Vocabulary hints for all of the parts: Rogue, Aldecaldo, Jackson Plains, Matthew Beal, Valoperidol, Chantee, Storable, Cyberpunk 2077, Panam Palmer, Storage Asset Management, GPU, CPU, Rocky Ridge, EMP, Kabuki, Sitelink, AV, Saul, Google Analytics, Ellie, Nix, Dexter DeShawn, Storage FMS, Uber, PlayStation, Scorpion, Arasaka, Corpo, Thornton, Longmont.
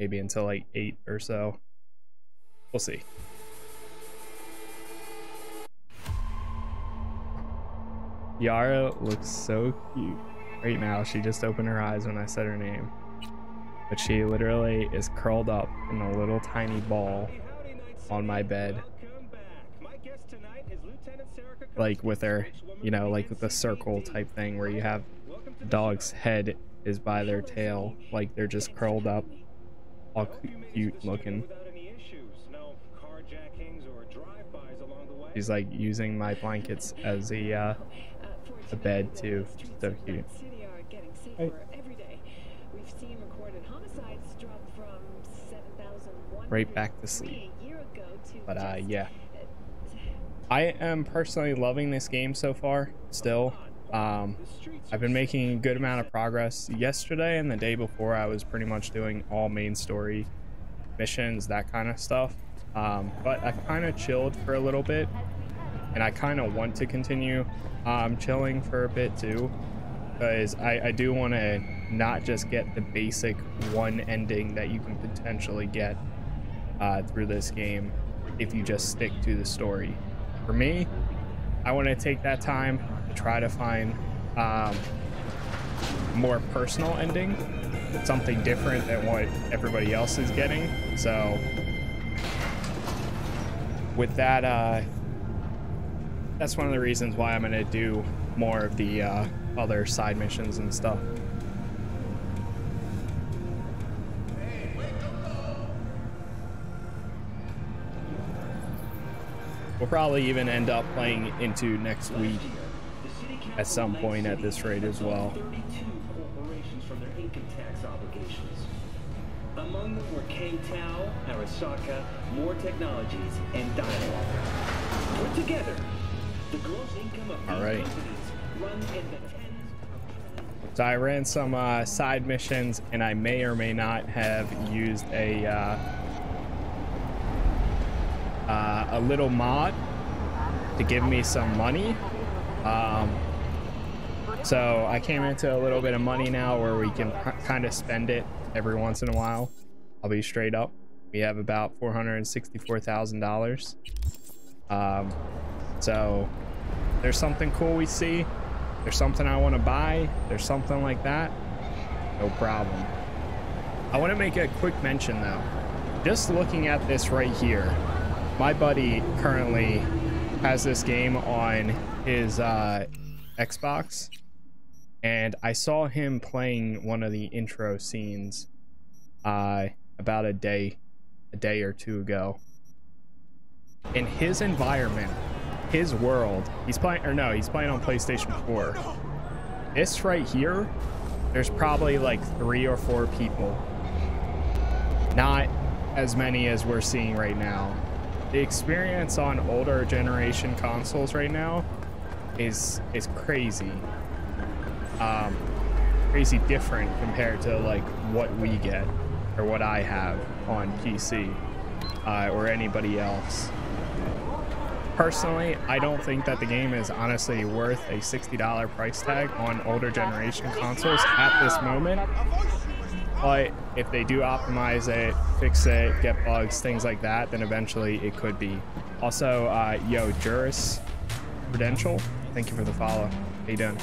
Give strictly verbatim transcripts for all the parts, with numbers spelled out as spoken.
maybe until like eight or so. We'll see. Yara looks so cute right now. She just opened her eyes when I said her name, but she literally is curled up in a little tiny ball on my bed, like with her, you know, like with the circle type thing where you have the dog's head is by their tail, like they're just curled up, all cute looking. She's like using my blankets as a uh, a bed too. So cute. Right. Right back to sleep. But uh, yeah, I am personally loving this game so far. Still, um, I've been making a good amount of progress. Yesterday and the day before, I was pretty much doing all main story missions, that kind of stuff. Um, but I kind of chilled for a little bit, and I kind of want to continue um, chilling for a bit too, because I, I do want to not just get the basic one ending that you can potentially get uh, through this game if you just stick to the story. For me, I want to take that time to try to find um, more personal ending, something different than what everybody else is getting. So with that, uh, that's one of the reasons why I'm going to do more of the uh, other side missions and stuff. Hey, wake up. We'll probably even end up playing into next week at some point at this rate as well. Among them were Kang Tao, Arasaka, More Technologies, and Dialogue. Put together, the gross income of all right. Run in the so I ran some uh, side missions, and I may or may not have used a uh, uh, a little mod to give me some money. Um, so I came into a little bit of money now where we can kind of spend it every once in a while. I'll be straight up, we have about four hundred and sixty four thousand dollars. Um so there's something cool we see, there's something I want to buy, there's something like that, no problem. I want to make a quick mention though, just looking at this right here, my buddy currently has this game on his uh Xbox, and I saw him playing one of the intro scenes uh, about a day, a day or two ago. In his environment, his world, he's playing, or no, he's playing on PlayStation four. This right here, there's probably like three or four people. Not as many as we're seeing right now. The experience on older generation consoles right now is is crazy. Um, crazy different compared to like what we get or what I have on P C uh, or anybody else. Personally, I don't think that the game is honestly worth a sixty dollar price tag on older generation consoles at this moment, but if they do optimize it, fix it, get bugs, things like that, then eventually it could be. Also, uh, yo, Juris Prudential, thank you for the follow. How you doing?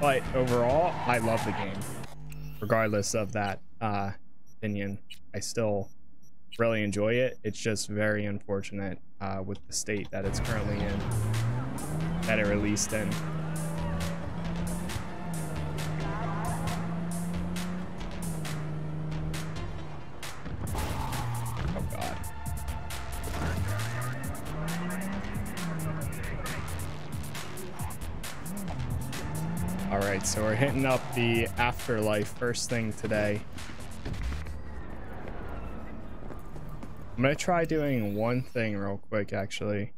But overall, I love the game. Regardless of that uh, opinion, I still really enjoy it. It's just very unfortunate uh, with the state that it's currently in, that it released in. Oh God. All right, so we're hitting up the afterlife first thing today. I'm gonna try doing one thing real quick, actually.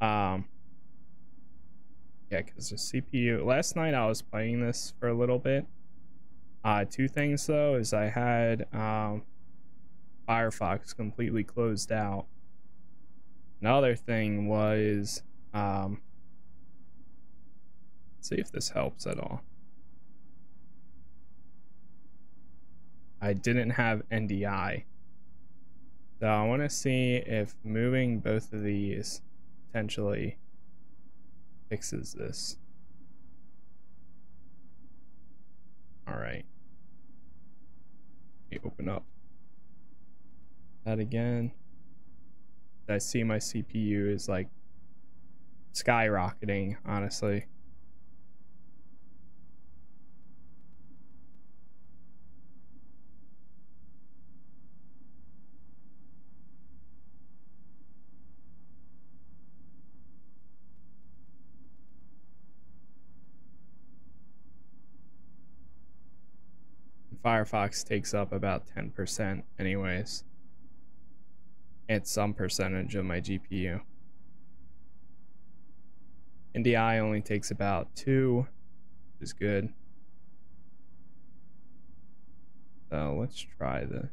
Um, yeah, because the C P U. Last night I was playing this for a little bit. Uh, two things though is I had um, Firefox completely closed out. Another thing was. Um, See if this helps at all. I didn't have N D I. So I want to see if moving both of these potentially fixes this. All right. Let me open up that again. I see my C P U is like skyrocketing, honestly. Firefox takes up about ten percent anyways. It's some percentage of my G P U. N D I only takes about two, which is good. So let's try this.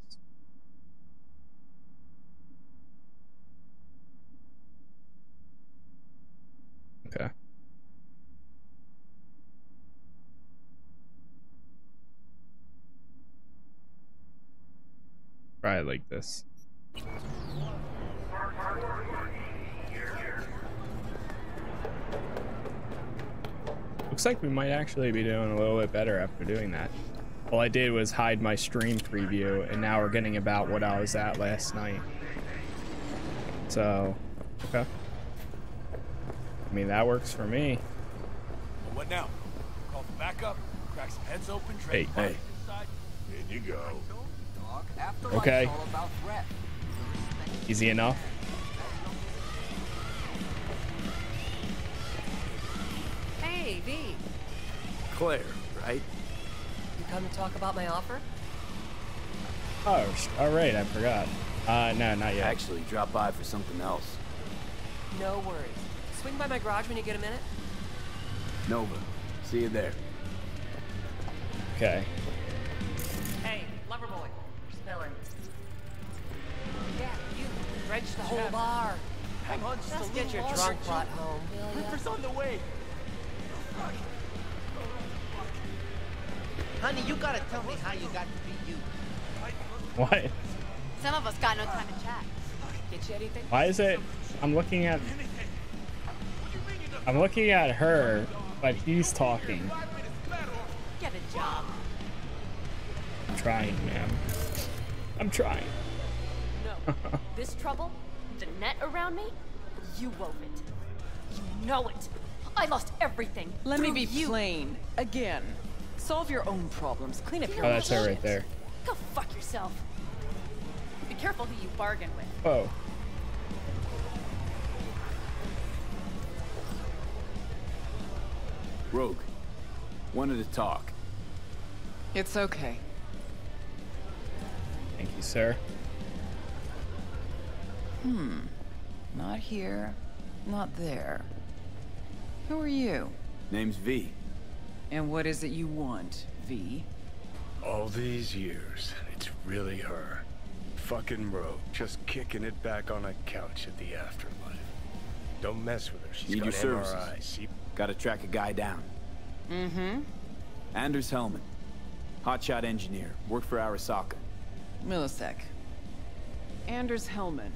Okay. Try it like this. Looks like we might actually be doing a little bit better after doing that. All I did was hide my stream preview, and now we're getting about what I was at last night. So, okay. I mean, that works for me. Well, what now? Call for backup, crack some heads open, trade hey, hey. In you go. Okay. Easy enough. Hey, V. Claire, right? You come to talk about my offer? Oh, all right. I forgot. Uh, no, not yet. Actually, drop by for something else. No worries. Swing by my garage when you get a minute. Nova, see you there. Okay. Hey, lover boy. Yeah, you drenched the whole bar. Hang on, just, just get your drunk lot home. Ripper's on the way. Honey, you gotta tell me how you got to be you. What? Some of us got no time to chat. Get you anything? Why is it? I'm looking at. I'm looking at her, but he's talking. Get a job. I'm trying, man. I'm trying. No. This trouble, the net around me, you wove it. You know it. I lost everything. Let me be you. Plain again. Solve your own problems. Clean up your own. Oh, that's her right there. Go fuck yourself. Be careful who you bargain with. Oh. Rogue. Wanted to talk. It's okay. Thank you, sir. Hmm. Not here. Not there. Who are you? Name's V. And what is it you want, V? All these years, it's really her. Fucking Rogue, just kicking it back on a couch at the afterlife. Don't mess with her. She's got services. Gotta track a guy down. Mm-hmm. Anders Hellman. Hotshot engineer. Worked for Arasaka. Millisec. Anders Hellman.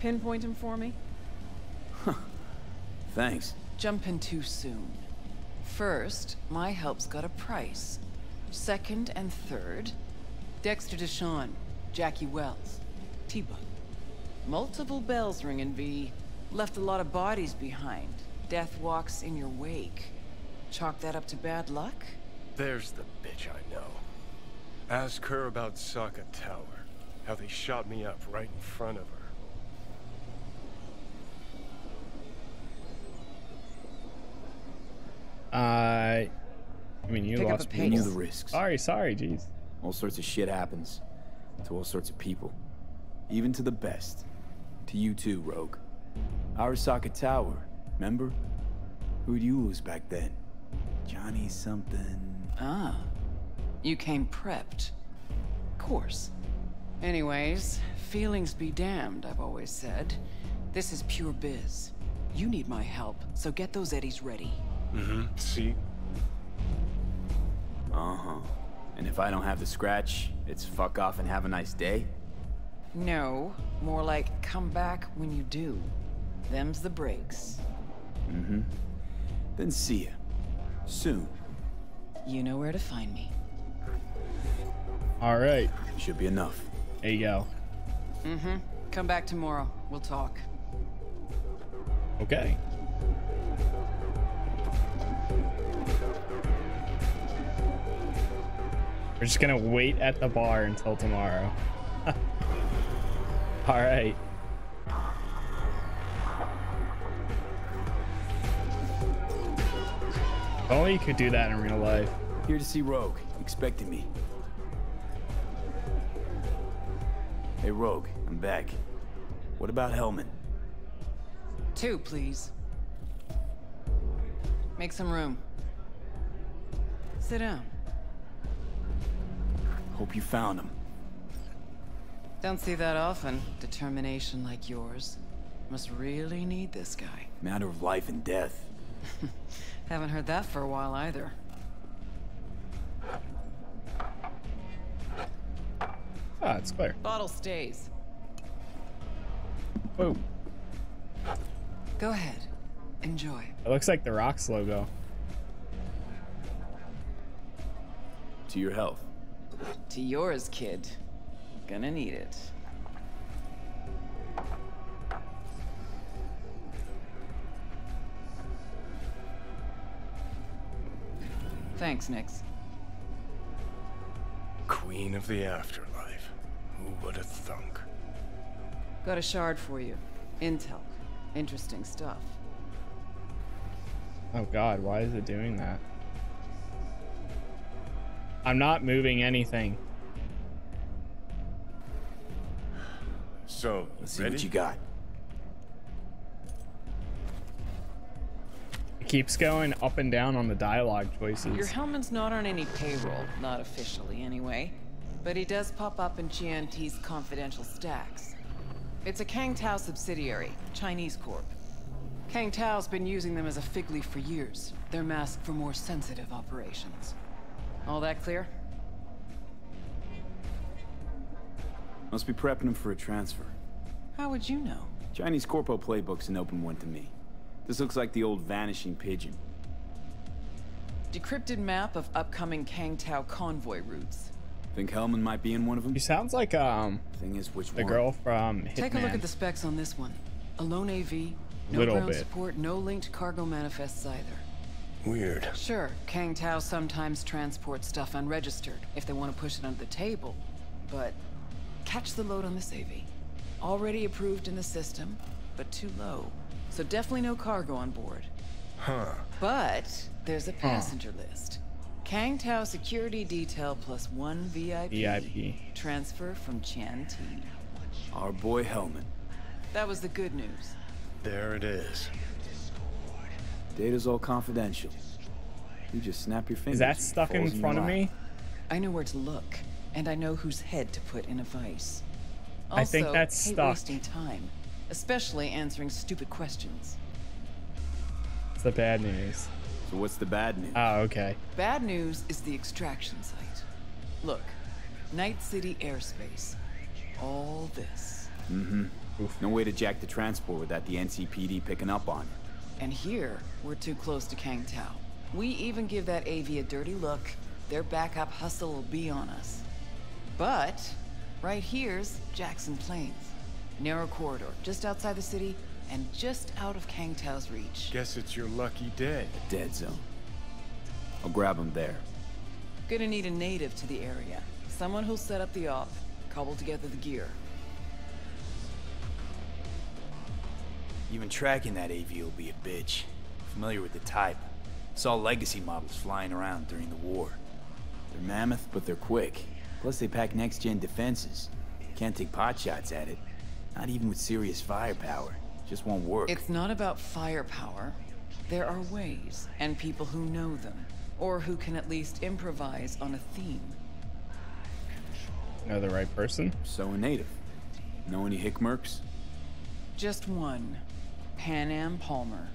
Pinpoint him for me? Huh. Thanks. Jumping too soon. First, my help's got a price. Second and third, Dexter DeShawn, Jackie Wells, T-Bug. Multiple bells ringing, V. Left a lot of bodies behind. Death walks in your wake. Chalk that up to bad luck? There's the bitch I know. Ask her about Sokka Tower, how they shot me up right in front of her. Uh, I mean, you Pick lost me. Knew the risks. Sorry, sorry, jeez. All sorts of shit happens to all sorts of people, even to the best. To you too, Rogue. Arasaka Tower, remember? Who'd you lose back then? Johnny something. Ah. You came prepped. Of course. Anyways, feelings be damned, I've always said. This is pure biz. You need my help, so get those eddies ready. Mm-hmm. See? Uh-huh. And if I don't have the scratch, it's fuck off and have a nice day? No, more like come back when you do. Them's the breaks. Mm-hmm. Then see ya. Soon. You know where to find me. All right. Should be enough. There you go. Mm-hmm. Come back tomorrow. We'll talk. Okay. We're just gonna wait at the bar until tomorrow. All right. If only you could do that in real life. Here to see Rogue. Expecting me. Hey, Rogue, I'm back. What about Hellman? Two, please. Make some room. Sit down. Hope you found him. Don't see that often. Determination like yours. Must really need this guy. Matter of life and death. Haven't heard that for a while either. Ah, it's clear. Bottle stays. Whoa. Go ahead. Enjoy. It looks like the Rock's logo. To your health. To yours, kid. Gonna need it. Thanks, Nix. Queen of the afterlife. Who would have thunk? Got a shard for you. Intel. Interesting stuff. Oh god, why is it doing that? I'm not moving anything. So, let's see ready? What you got. It keeps going up and down on the dialogue choices. Your Hellman's not on any payroll, not officially anyway, but he does pop up in Chantee's confidential stacks. It's a Kang Tao subsidiary, Chinese corp. Kang Tao's been using them as a fig leaf for years. They're masked for more sensitive operations. All that clear? Must be prepping them for a transfer. How would you know? Chinese Corpo playbook's an open one to me. This looks like the old vanishing pigeon. Decrypted map of upcoming Kang Tao convoy routes. Think Hellman might be in one of them? He sounds like um. Thing is, which the one? Girl from Hitman. Take a look at the specs on this one. A lone A V, no Little ground bit. Support, no linked cargo manifests either. Weird. Sure, Kang Tao sometimes transports stuff unregistered if they want to push it under the table, but catch the load on this A V. Already approved in the system, but too low, so definitely no cargo on board. Huh. But there's a passenger huh. list. Kang Tao security detail plus one V I P. V I P. Transfer from Chantee. Our boy Hellman. That was the good news. There it is. Data's all confidential. You just snap your fingers. Is that stuck in front of me? I know where to look, and I know whose head to put in a vice. Also, I think that's stuck. Wasting time, especially answering stupid questions. It's the bad news. So what's the bad news? Oh, okay. Bad news is the extraction site. Look, Night City airspace. All this. Mm-hmm. No way to jack the transport without the N C P D picking up on it. And here, we're too close to Kang Tao. We even give that A V a dirty look, their backup hustle will be on us. But, right here's Jackson Plains. Narrow corridor, just outside the city, and just out of Kang Tao's reach. Guess it's your lucky day. A dead zone. I'll grab him there. Gonna need a native to the area. Someone who'll set up the op, cobble together the gear. Even tracking that A V will be a bitch. Familiar with the type. Saw legacy models flying around during the war. They're mammoth, but they're quick. Plus they pack next-gen defenses. Can't take potshots at it. Not even with serious firepower. Just won't work. It's not about firepower. There are ways, and people who know them, or who can at least improvise on a theme. Know the right person? So a native. Know any hickmerks? Just one. Panam Palmer.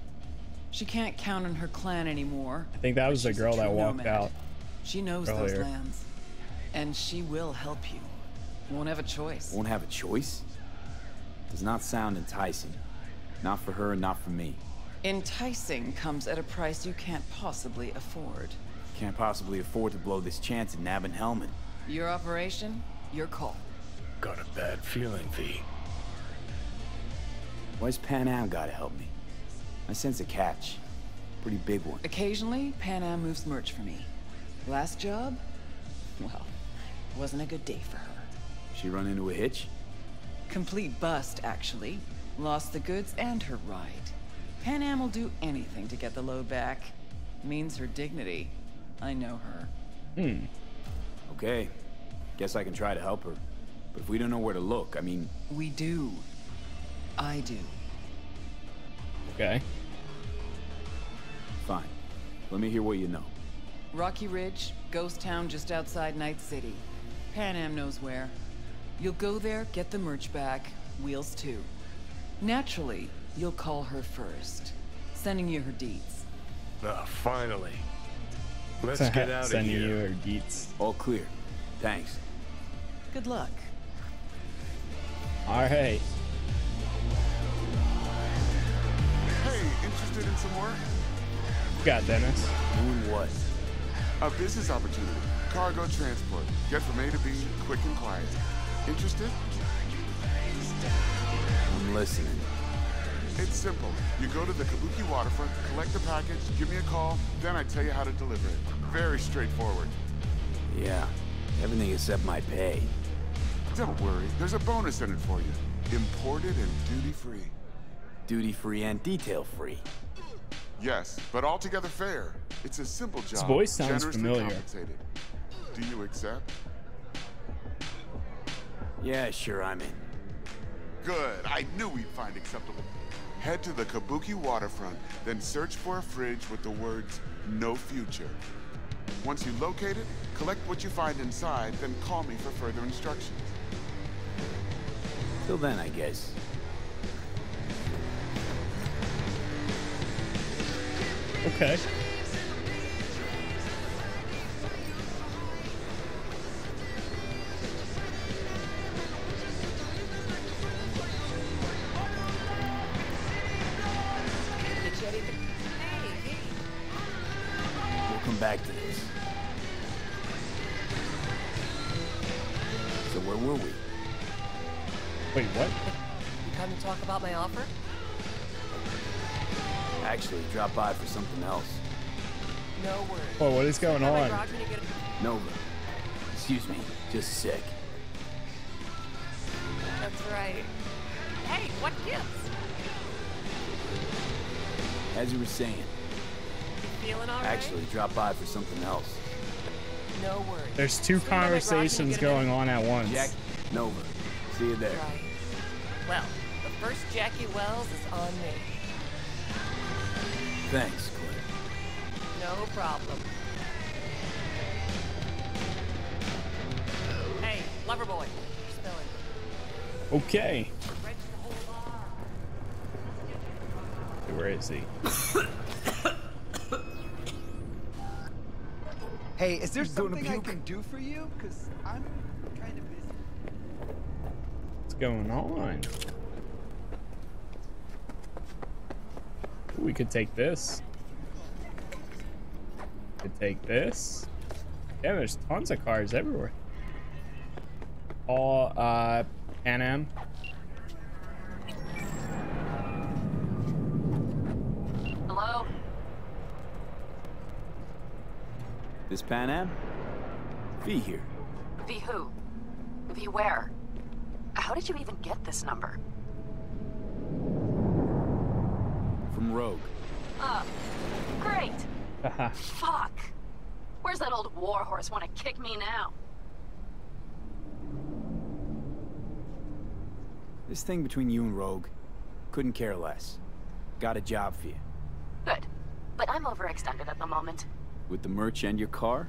She can't count on her clan anymore. I think that was the girl that walked nomad. Out. She knows earlier. Those lands. And she will help you. Won't have a choice. Won't have a choice? Does not sound enticing. Not for her and not for me. Enticing comes at a price you can't possibly afford. Can't possibly afford to blow this chance at nabbing Hellman. Your operation, your call. Got a bad feeling, V. Why's Panam gotta help me? I sense a catch. Pretty big one. Occasionally, Panam moves merch for me. Last job? Well, wasn't a good day for her. She run into a hitch? Complete bust, actually. Lost the goods and her ride. Panam will do anything to get the load back. Means her dignity. I know her. Hmm. Okay. Guess I can try to help her. But if we don't know where to look, I mean... We do. I do. Okay. Fine. Let me hear what you know. Rocky Ridge, ghost town just outside Night City. Panam knows where. You'll go there, get the merch back. Wheels too. Naturally, you'll call her first. Sending you her deets. Ah, oh, finally. Let's get out of here. You her deets. All clear. Thanks. Good luck. All right. Hey, interested in some work? Got Dennis. Doing what? A business opportunity. Cargo transport. Get from A to B, quick and quiet. Interested? I'm listening. It's simple. You go to the Kabuki waterfront, collect the package, give me a call, then I tell you how to deliver it. Very straightforward. Yeah, everything except my pay. Don't worry, there's a bonus in it for you. Imported and duty-free. Duty-free and detail-free. Yes, but altogether fair. It's a simple job. His voice sounds familiar. Compensated. Do you accept? Yeah, sure, I'm in. Good, I knew we'd find acceptable. Head to the Kabuki waterfront, then search for a fridge with the words, "No future." Once you locate it, collect what you find inside, then call me for further instructions. Till then, I guess. Okay. Back to this. So where were we? Wait, what? You come to talk about my offer? Actually, drop by for something else. No worries. Oh, what is going on? Nova. Excuse me, just sick. That's right. Hey, what gifts? As you were saying. Actually, drop by for something else. No worries. There's two conversations going on at once. Jack Nova. See you there. Right. Well, the first Jackie Wells is on me. Thanks, Claire. No problem. Hey, lover boy. Spelling. Okay. Where is he? Hey, is there something I can do for you? Because I'm kind of busy. What's going on? Ooh, we could take this. Could take this. Yeah, there's tons of cars everywhere. All uh, Panam. Hello. This Panam? V here. V who? V where? How did you even get this number? From Rogue. Ah, uh, great. Fuck. Where's that old warhorse want to kick me now? This thing between you and Rogue, couldn't care less. Got a job for you. Good, but I'm overextended at the moment. With the merch and your car?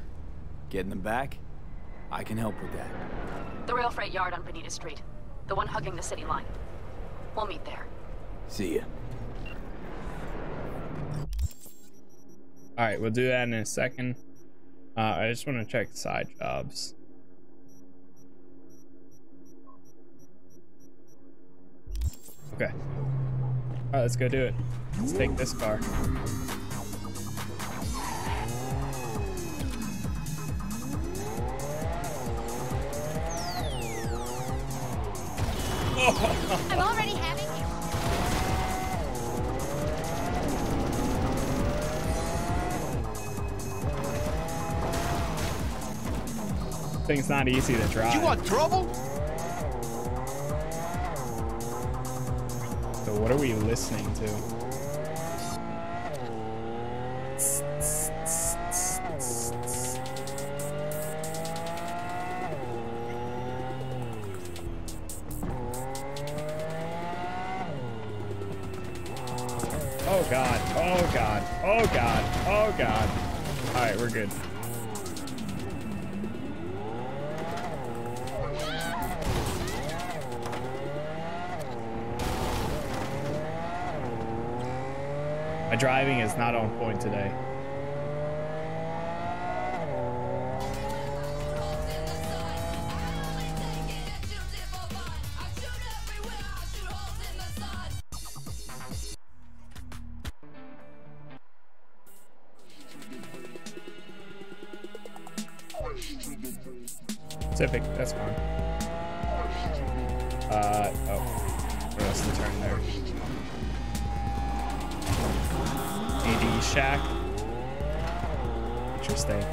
Getting them back? I can help with that. The rail freight yard on Bonita Street. The one hugging the city line. We'll meet there. See ya. Alright, we'll do that in a second. Uh, I just want to check side jobs. Okay. Alright, let's go do it. Let's take this car. I'm already having you. Thing's not easy to drive. You want trouble? So what are we listening to? Driving is not on point today. Pacific, that's fine. Uh, oh, what else to turn there? A D shack. Interesting.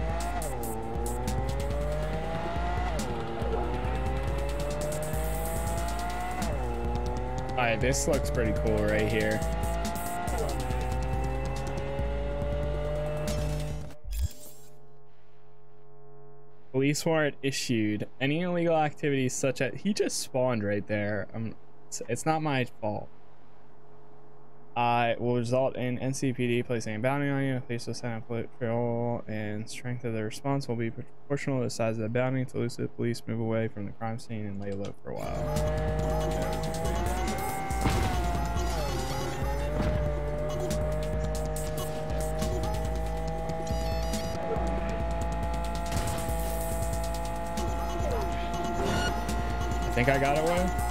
Alright, this looks pretty cool right here. Police warrant issued. Any illegal activities such as... He just spawned right there. I'm, it's, it's not my fault. Uh, will result in N C P D placing a bounty on you. Police will send a police patrol, and strength of the response will be proportional to the size of the bounty. To elusive police, move away from the crime scene and lay low for a while. I think I got it one.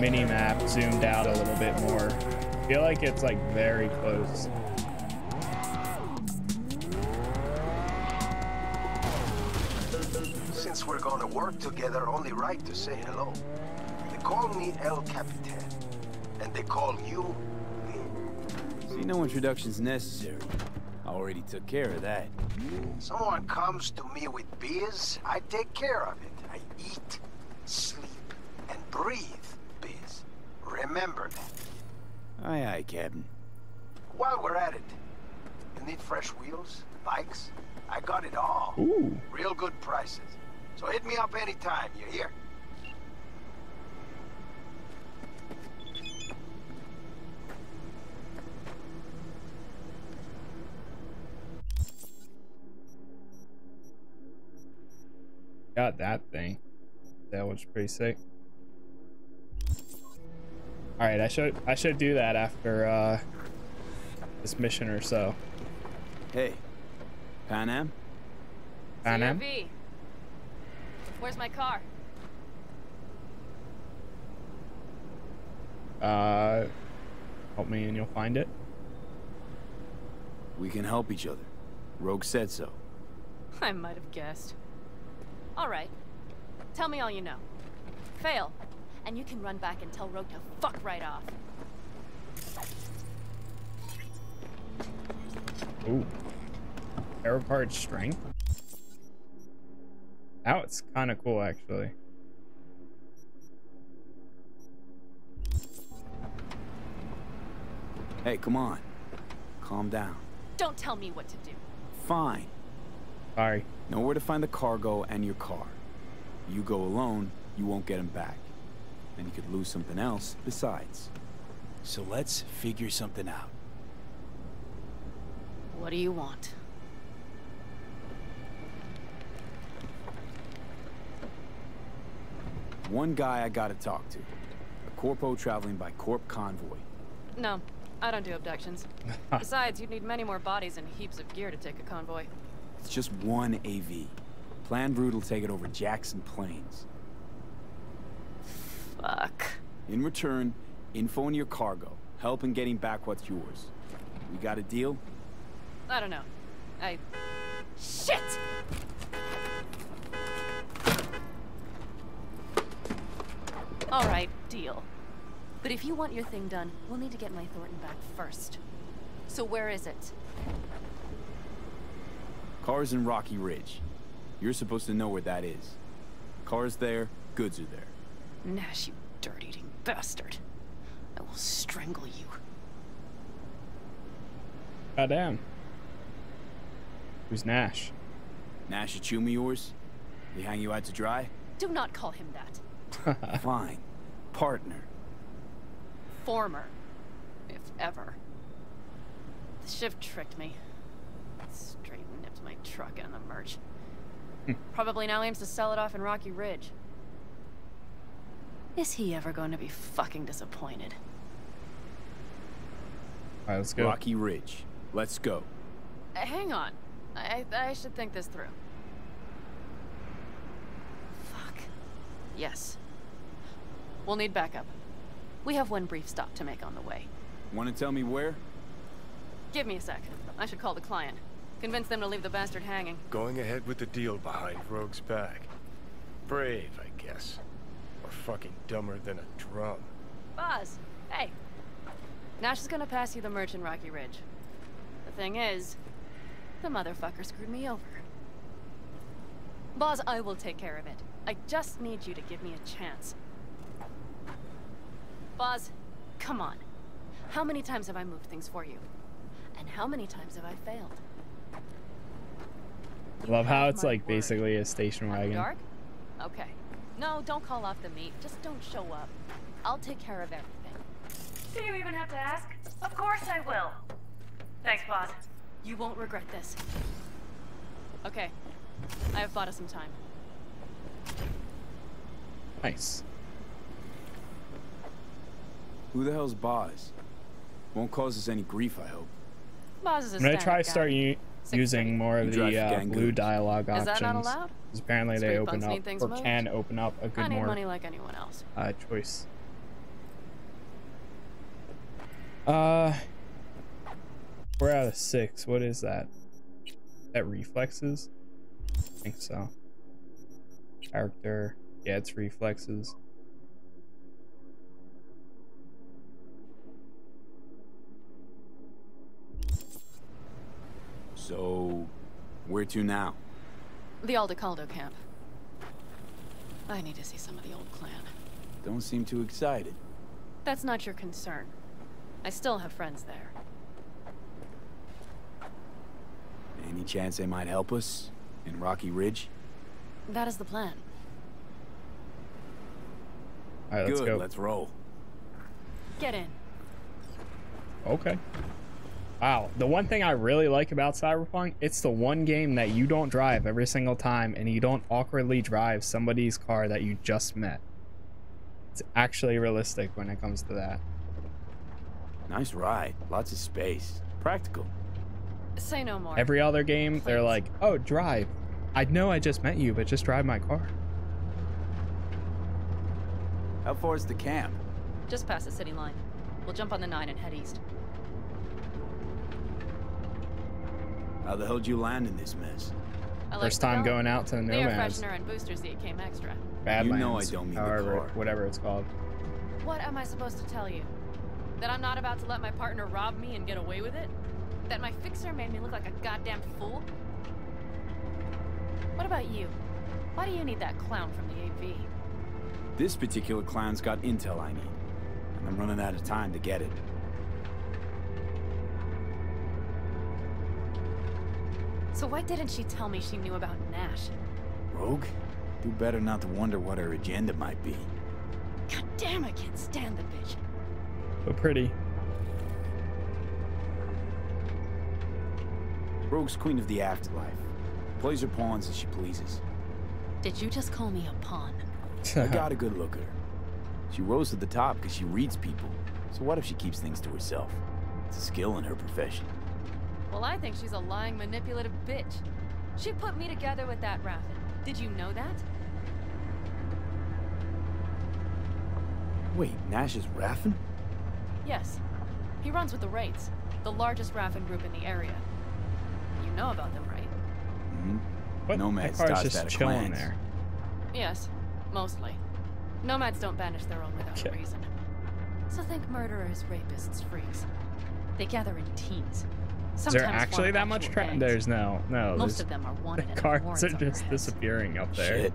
Mini map zoomed out a little bit more. I feel like it's like very close. Since we're gonna work together, only right to say hello. They call me El Capitan, and they call you Lee. See, no introductions necessary. I already took care of that. Someone comes to me with beers, I take care of it. I eat, sleep, and breathe. Remember that. Aye, aye, Captain. While we're at it, you need fresh wheels, bikes? I got it all. Ooh. Real good prices. So hit me up anytime, you hear? Got that thing. That was pretty sick. All right, I should I should do that after uh, this mission or so. Hey, Panam. Panam. C R V. Where's my car? Uh, help me and you'll find it. We can help each other. Rogue said so. I might have guessed. All right, tell me all you know. Fail. And you can run back and tell Rogue to fuck right off. Ooh. Air part strength? Now it's kind of cool, actually. Hey, come on. Calm down. Don't tell me what to do. Fine. Sorry. Know where to find the cargo and your car. You go alone, you won't get him back. And you could lose something else besides. So let's figure something out. What do you want? One guy I gotta talk to. A corpo traveling by corp convoy. No, I don't do abductions. Besides, you'd need many more bodies and heaps of gear to take a convoy. It's just one A V. Plan route will take it over Jackson Plains. Fuck. In return, info on your cargo. Help in getting back what's yours. We got a deal? I don't know. I... Shit! Alright, deal. But if you want your thing done, we'll need to get my Thornton back first. So where is it? Car's in Rocky Ridge. You're supposed to know where that is. Car's there, goods are there. Nash, you dirt-eating bastard. I will strangle you. Goddamn. Who's Nash? Nash Achumi yours? They hang you out to dry? Do not call him that. Fine. Partner. Former. If ever. The shift tricked me. Straight nipped my truck and the merch. Probably now aims to sell it off in Rocky Ridge. Is he ever going to be fucking disappointed? Alright, let's go. Rocky Ridge. Let's go. Uh, hang on. I, I should think this through. Fuck. Yes. We'll need backup. We have one brief stop to make on the way. Want to tell me where? Give me a sec. I should call the client. Convince them to leave the bastard hanging. Going ahead with the deal behind Rogue's back. Brave, I guess. Or fucking dumber than a drum. Buzz, hey. Nash is gonna pass you the merch in Rocky Ridge. The thing is, the motherfucker screwed me over. Boss, I will take care of it. I just need you to give me a chance. Boss, come on. How many times have I moved things for you? And how many times have I failed? I love how it's like basically a station wagon. Dark? Okay. No, don't call off the meet. Just don't show up. I'll take care of everything. Do you even have to ask? Of course I will. Thanks, boss. You won't regret this. Okay. I have bought us some time. Nice. Who the hell's Boz? Won't cause us any grief, I hope. Boz is a I'm gonna try to start using more of the uh, blue dialogue options. Is that not allowed? Because apparently they open up, or can open up a good more money like anyone else. Uh, choice. Uh... We're out of six. What is that? That reflexes? I think so. Character. Yeah, it's reflexes. So, where to now? The Aldecaldo camp. I need to see some of the old clan. Don't seem too excited. That's not your concern. I still have friends there. Any chance they might help us in Rocky Ridge? That is the plan. All right, let's go. Let's roll. Get in. Okay. Wow. The one thing I really like about Cyberpunk, it's the one game that you don't drive every single time, and you don't awkwardly drive somebody's car that you just met. It's actually realistic when it comes to that. Nice ride. Lots of space. Practical. Say no more. Every other game, they're like, oh, drive. I know I just met you, but just drive my car. How far is the camp? Just past the city line. We'll jump on the nine and head east. How the hell did you land in this mess? First time going out to the nomads. The air freshener and booster seat came extra. Badlands, you know I don't mean however, the car. Whatever it's called. What am I supposed to tell you? That I'm not about to let my partner rob me and get away with it? That my fixer made me look like a goddamn fool? What about you? Why do you need that clown from the A V? This particular clown's got intel I need, and I'm running out of time to get it. So why didn't she tell me she knew about Nash? Rogue? Do better not to wonder what her agenda might be. God damn, I can't stand the bitch. So pretty. Rogue's queen of the afterlife. Plays her pawns as she pleases. Did you just call me a pawn? I got a good look at her. She rose to the top because she reads people. So what if she keeps things to herself? It's a skill in her profession. Well, I think she's a lying, manipulative bitch. She put me together with that Raffen. Did you know that? Wait, Nash is Raffen? Yes. He runs with the Wraiths, the largest Raffen group in the area. You know about them, right? Mm-hmm. What? Nomads dodge just out chilling there. Yes, mostly. Nomads don't banish their own without okay. reason. So think murderers, rapists, freaks. They gather in teens. Sometimes is there actually that much traffic? There's no, no. Most of them are wanted. The cars are just disappearing up there. Shit.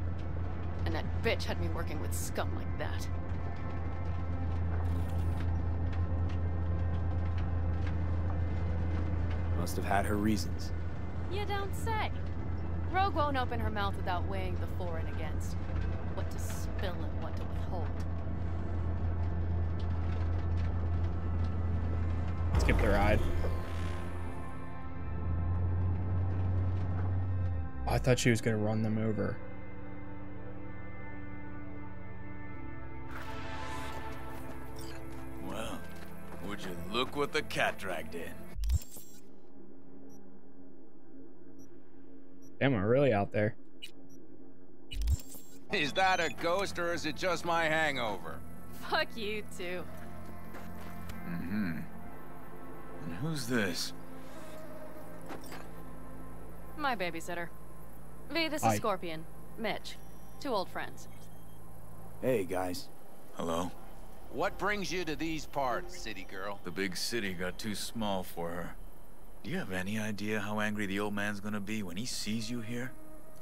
And that bitch had me working with scum like that. Must have had her reasons. You don't say. Rogue won't open her mouth without weighing the for and against. What to spill and what to withhold. Let's skip the ride. I thought she was going to run them over. Well, would you look what the cat dragged in? Damn, we're really out there. Is that a ghost or is it just my hangover? Fuck you too. Mm-hmm. And who's this? My babysitter. V, this is Hi. Scorpion, Mitch, two old friends. Hey, guys. Hello. What brings you to these parts, city girl? The big city got too small for her. Do you have any idea how angry the old man's gonna be when he sees you here?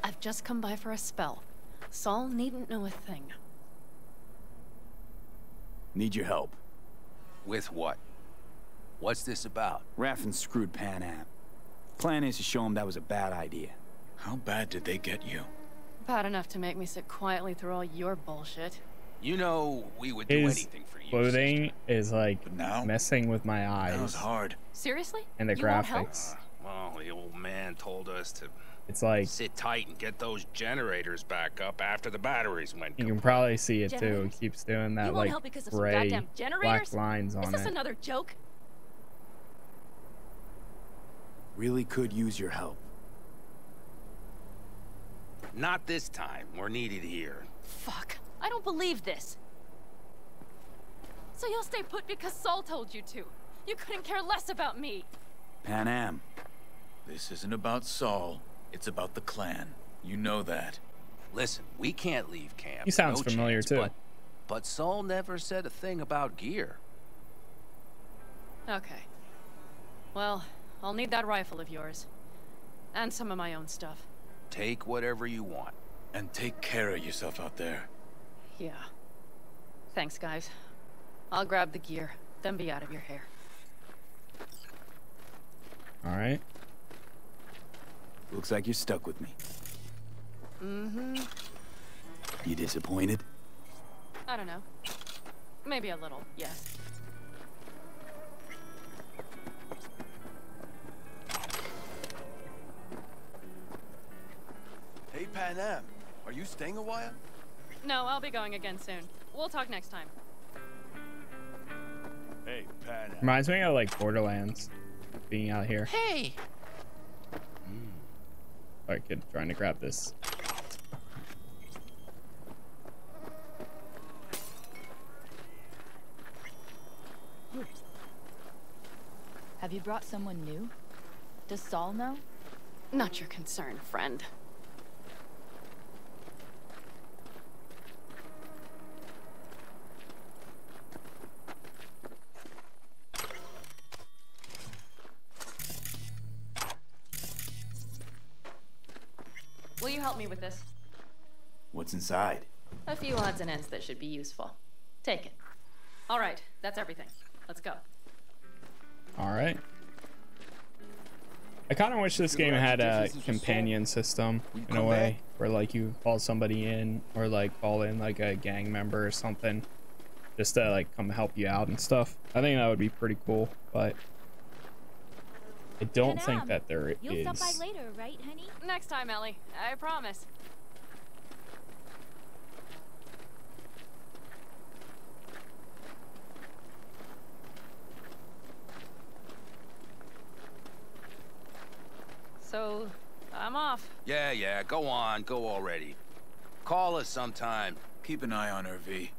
I've just come by for a spell. Saul needn't know a thing. Need your help. With what? What's this about? Raffen screwed Pan Am. Plan is to show him that was a bad idea. How bad did they get you? Bad enough to make me sit quietly through all your bullshit. You know, we would do His anything for you. Clothing is like now, messing with my eyes. That was hard. Seriously? And the you graphics. Uh, well, the old man told us to it's like sit tight and get those generators back up after the batteries went. You complete. Can probably see it generators? Too. It keeps doing that like gray black lines on it. Is this it. Another joke? Really could use your help. Not this time. We're needed here. Fuck. I don't believe this. So you'll stay put because Saul told you to. You couldn't care less about me. Pan Am. This isn't about Saul. It's about the clan. You know that. Listen, we can't leave camp. He sounds no familiar chance, too. But, but Saul never said a thing about gear. Okay. Well, I'll need that rifle of yours. And some of my own stuff. Take whatever you want. And take care of yourself out there. Yeah. Thanks, guys. I'll grab the gear, then be out of your hair. Alright. Looks like you're stuck with me. Mm-hmm. You disappointed? I don't know. Maybe a little, yes. Hey, Pan Am. Are you staying a while? No, I'll be going again soon. We'll talk next time. Hey, Pan Am. Reminds me of like Borderlands being out here. Hey. Mm. All right, kid, trying to grab this. Have you brought someone new? Does Saul know? Not your concern, friend. Help me with this. What's inside? A few odds and ends that should be useful. Take it. All right, that's everything. Let's go. All right. I kind of wish this game had a companion system in a way where like you call somebody in or like call in like a gang member or something just to like come help you out and stuff. I think that would be pretty cool, but I don't Panam, think that there you'll is. You'll stop by later, right, honey? Next time, Ellie. I promise. So, I'm off. Yeah, yeah. Go on. Go already. Call us sometime. Keep an eye on her, V.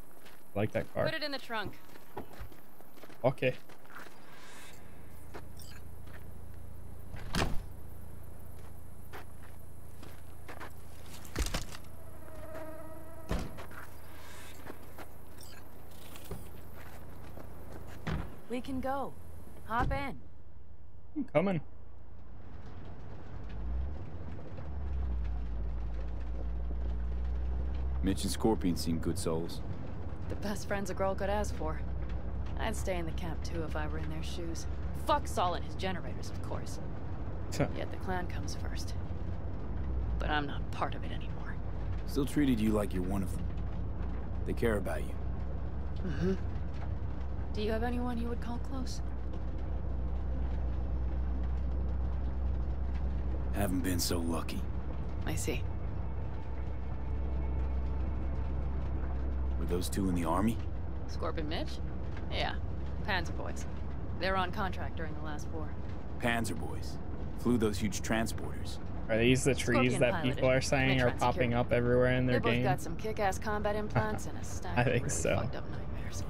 Like that car. Put it in the trunk. Okay. We can go. Hop in. I'm coming. Mitch and Scorpion seem good souls. The best friends a girl could ask for. I'd stay in the camp too if I were in their shoes. Fuck Saul and his generators, of course. Yet the clan comes first. But I'm not part of it anymore. Still treated you like you're one of them. They care about you. Mm-hmm. Do you have anyone you would call close? Haven't been so lucky. I see. Were those two in the army? Scorpion Mitch? Yeah. Panzer boys. They were on contract during the last war. Panzer boys? Flew those huge transporters. Are these the trees Scorpion that people are saying are popping security. up everywhere in their game? They both game? got some kick-ass combat implants and a stack I of think really so. fucked up nightmares.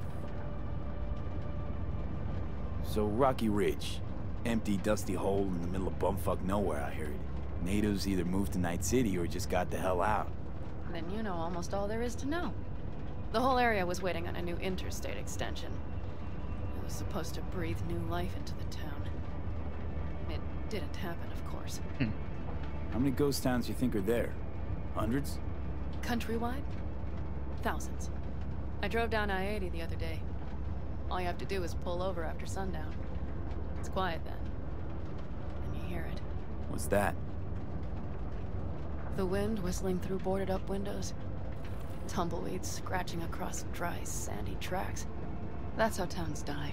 So Rocky Ridge, empty dusty hole in the middle of bumfuck nowhere, I heard. Natives either moved to Night City or just got the hell out. Then you know almost all there is to know. The whole area was waiting on a new interstate extension. It was supposed to breathe new life into the town. It didn't happen, of course. Hmm. How many ghost towns do you think are there? Hundreds? Countrywide? Thousands. I drove down I eighty the other day. All you have to do is pull over after sundown. It's quiet then. And you hear it. What's that? The wind whistling through boarded up windows. Tumbleweeds scratching across dry, sandy tracks. That's how towns die.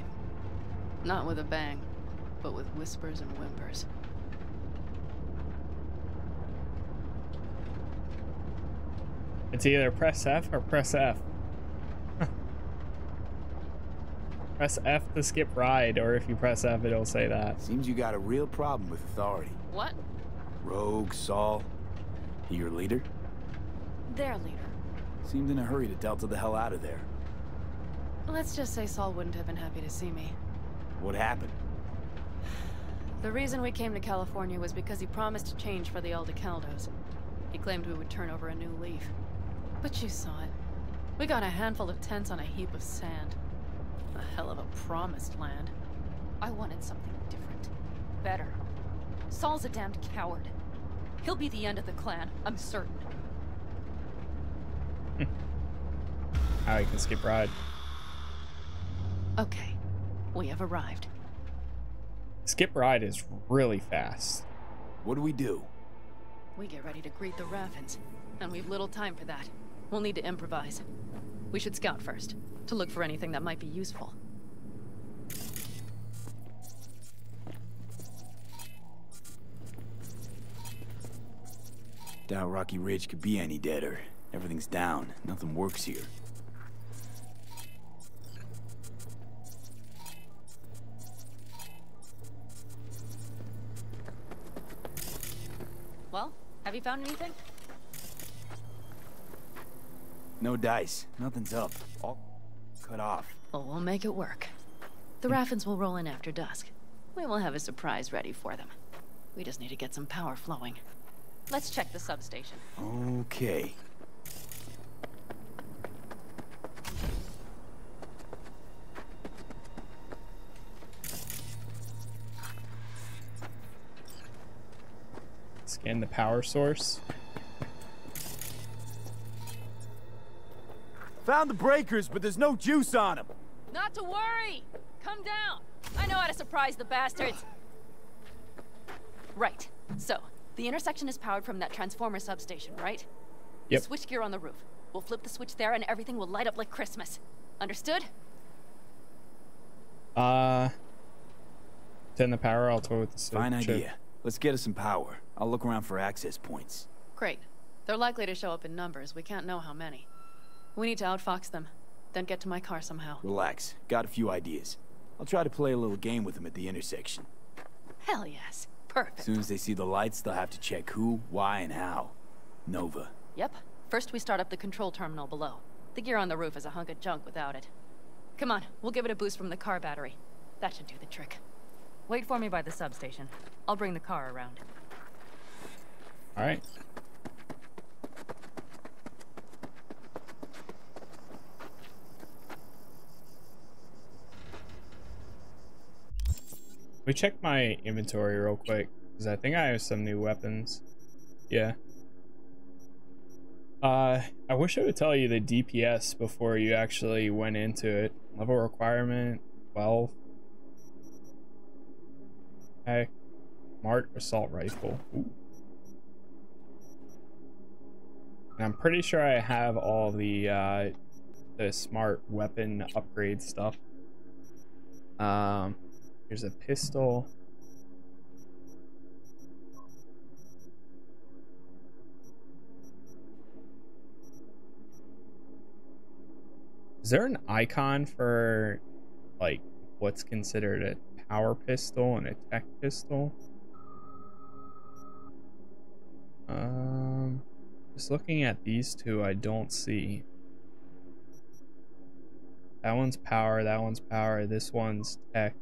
Not with a bang, but with whispers and whimpers. It's either press F or press F. Press F to skip ride, or if you press F, it'll say that. Seems you got a real problem with authority. What? Rogue, Saul. He your leader? Their leader. Seemed in a hurry to Delta the hell out of there. Let's just say Saul wouldn't have been happy to see me. What happened? The reason we came to California was because he promised a change for the Aldecaldos. He claimed we would turn over a new leaf. But you saw it. We got a handful of tents on a heap of sand. A hell of a promised land. I wanted something different. Better. Saul's a damned coward. He'll be the end of the clan, I'm certain. Now you can skip ride. Okay. We have arrived. Skip ride is really fast. What do we do? We get ready to greet the Raffens, and we've little time for that. We'll need to improvise. We should scout first, to look for anything that might be useful. Doubt Rocky Ridge could be any deader. Everything's down. Nothing works here. Well, have you found anything? No dice. Nothing's up. All cut off. Well, we'll make it work. The Raffens will roll in after dusk. We will have a surprise ready for them. We just need to get some power flowing. Let's check the substation. Okay. Scan the power source. Found the breakers, but there's no juice on them. Not to worry. Come down. I know how to surprise the bastards. Right. So, the intersection is powered from that transformer substation, right? Yep. Switch gear on the roof. We'll flip the switch there and everything will light up like Christmas. Understood? Uh... Turn the power, I'll toy with the Fine chip. idea. Let's get us some power. I'll look around for access points. Great. They're likely to show up in numbers. We can't know how many. We need to outfox them, then get to my car somehow. Relax. Got a few ideas. I'll try to play a little game with them at the intersection. Hell yes. Perfect. As soon as they see the lights, they'll have to check who, why, and how. Nova. Yep. First we start up the control terminal below. The gear on the roof is a hunk of junk without it. Come on, we'll give it a boost from the car battery. That should do the trick. Wait for me by the substation. I'll bring the car around. All right. Let me check my inventory real quick, because I think I have some new weapons. Yeah. Uh, I wish I would tell you the D P S before you actually went into it. Level requirement, twelve. Okay. Marked assault rifle. Ooh. And I'm pretty sure I have all the uh, the smart weapon upgrade stuff. Um, here's a pistol. Is there an icon for like what's considered a power pistol and a tech pistol? Um, just looking at these two, I don't see. That one's power, that one's power, this one's tech.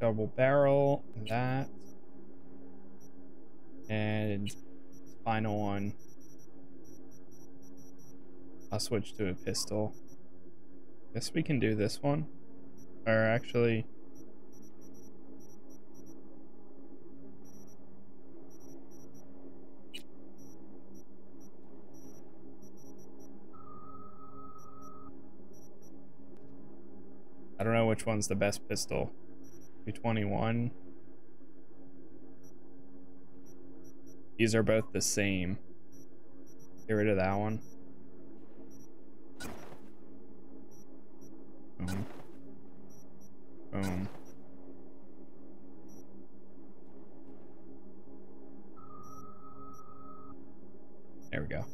Double barrel, that, and final one. I'll switch to a pistol. Guess we can do this one, or actually, I don't know which one's the best pistol. twenty-one. These are both the same. Get rid of that one. Boom. Boom. There we go.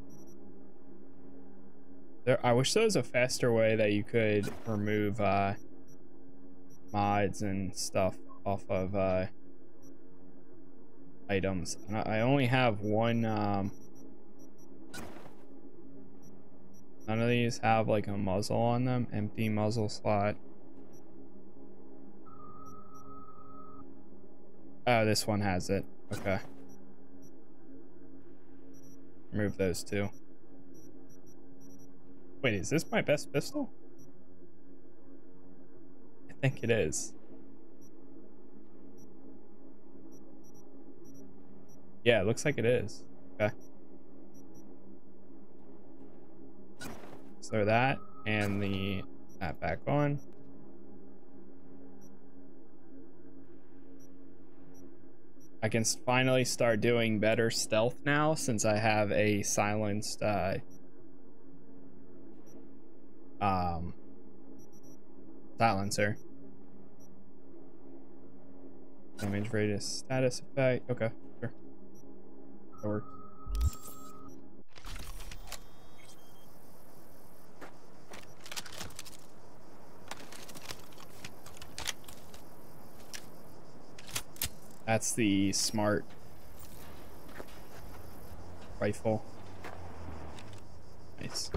There, I wish there was a faster way that you could remove uh mods and stuff off of uh, items. And I only have one. Um, none of these have like a muzzle on them. Empty muzzle slot. Oh, this one has it. Okay. Remove those two. Wait, is this my best pistol? I think it is. Yeah, it looks like it is. Okay. So that and the that back on. I can finally start doing better stealth now since I have a silenced uh, um silencer. Damage radius status effect. Okay, sure. That works. That's the smart rifle. Nice.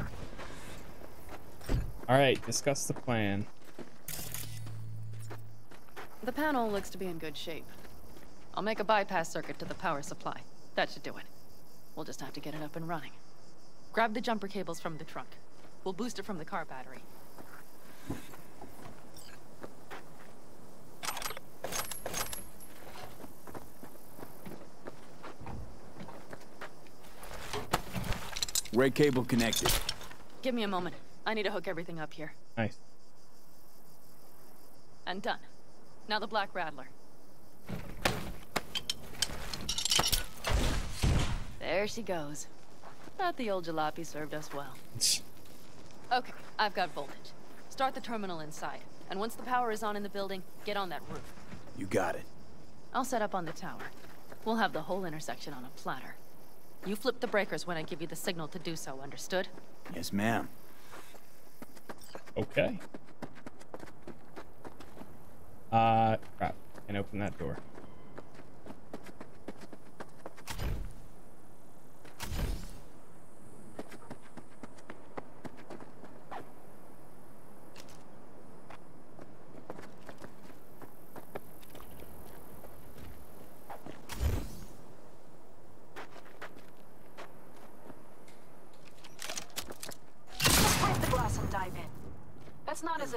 Alright, discuss the plan. The panel looks to be in good shape. I'll make a bypass circuit to the power supply. That should do it. We'll just have to get it up and running. Grab the jumper cables from the trunk. We'll boost it from the car battery. Red cable connected. Give me a moment. I need to hook everything up here. Nice. And done. Now the black rattler. There she goes. Thought the old jalopy served us well. Okay, I've got voltage. Start the terminal inside, and once the power is on in the building, get on that roof. You got it. I'll set up on the tower. We'll have the whole intersection on a platter. You flip the breakers when I give you the signal to do so, understood? Yes, ma'am. Okay. Uh, crap. Can't open that door.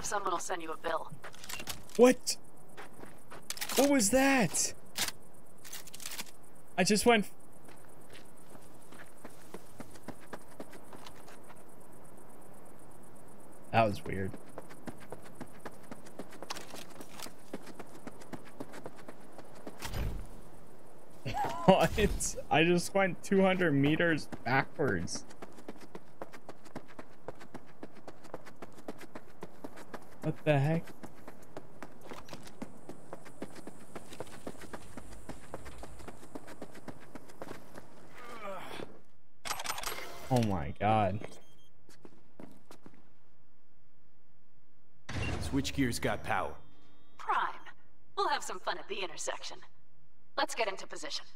Someone will send you a bill. What? What was that? I just went. That was weird. What? I just went two hundred meters backwards. What the heck? Oh my god. Switchgear's got power. Prime. We'll have some fun at the intersection. Let's get into position.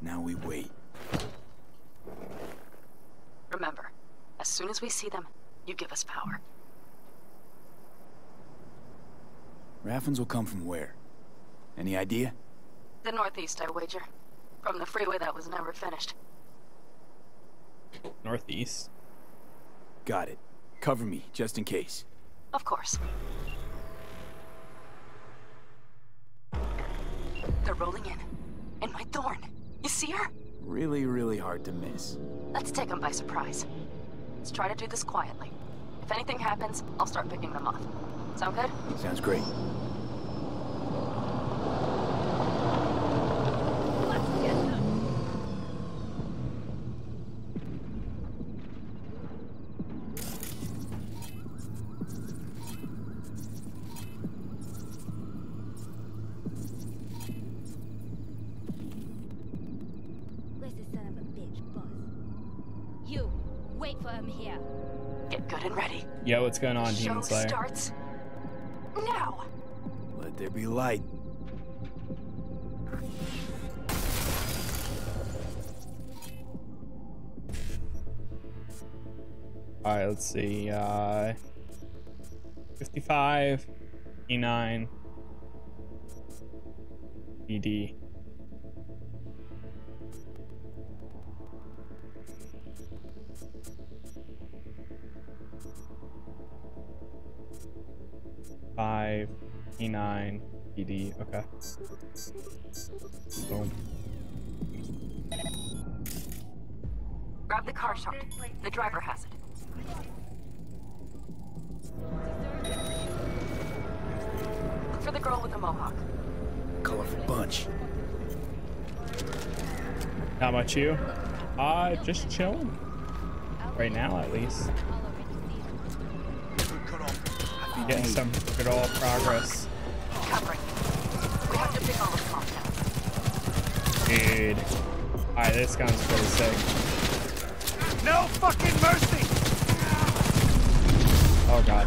Now we wait. Remember, as soon as we see them, you give us power. Raffens will come from where? Any idea? The northeast, I wager. From the freeway that was never finished. Northeast? Got it. Cover me, just in case. Of course. They're rolling in. In my Thorn. You see her? Really, really hard to miss. Let's take them by surprise. Let's try to do this quietly. If anything happens, I'll start picking them off. Sound good? Sounds great. Let's get them. Yeah, what's going on, Demon Slayer? Show starts now. Let there be light. All right, let's see. Uh, fifty-five, E nine, E D. Five, E nine, E D, okay. Boom. Grab the car shot. The driver has it. Look for the girl with the mohawk. Colorful bunch. How about you? Uh, just chilling. Right now, at least. Getting some good old progress. Covering. We have to pick all the contacts. Dude. Alright, this gun's pretty sick. No fucking mercy! Oh god.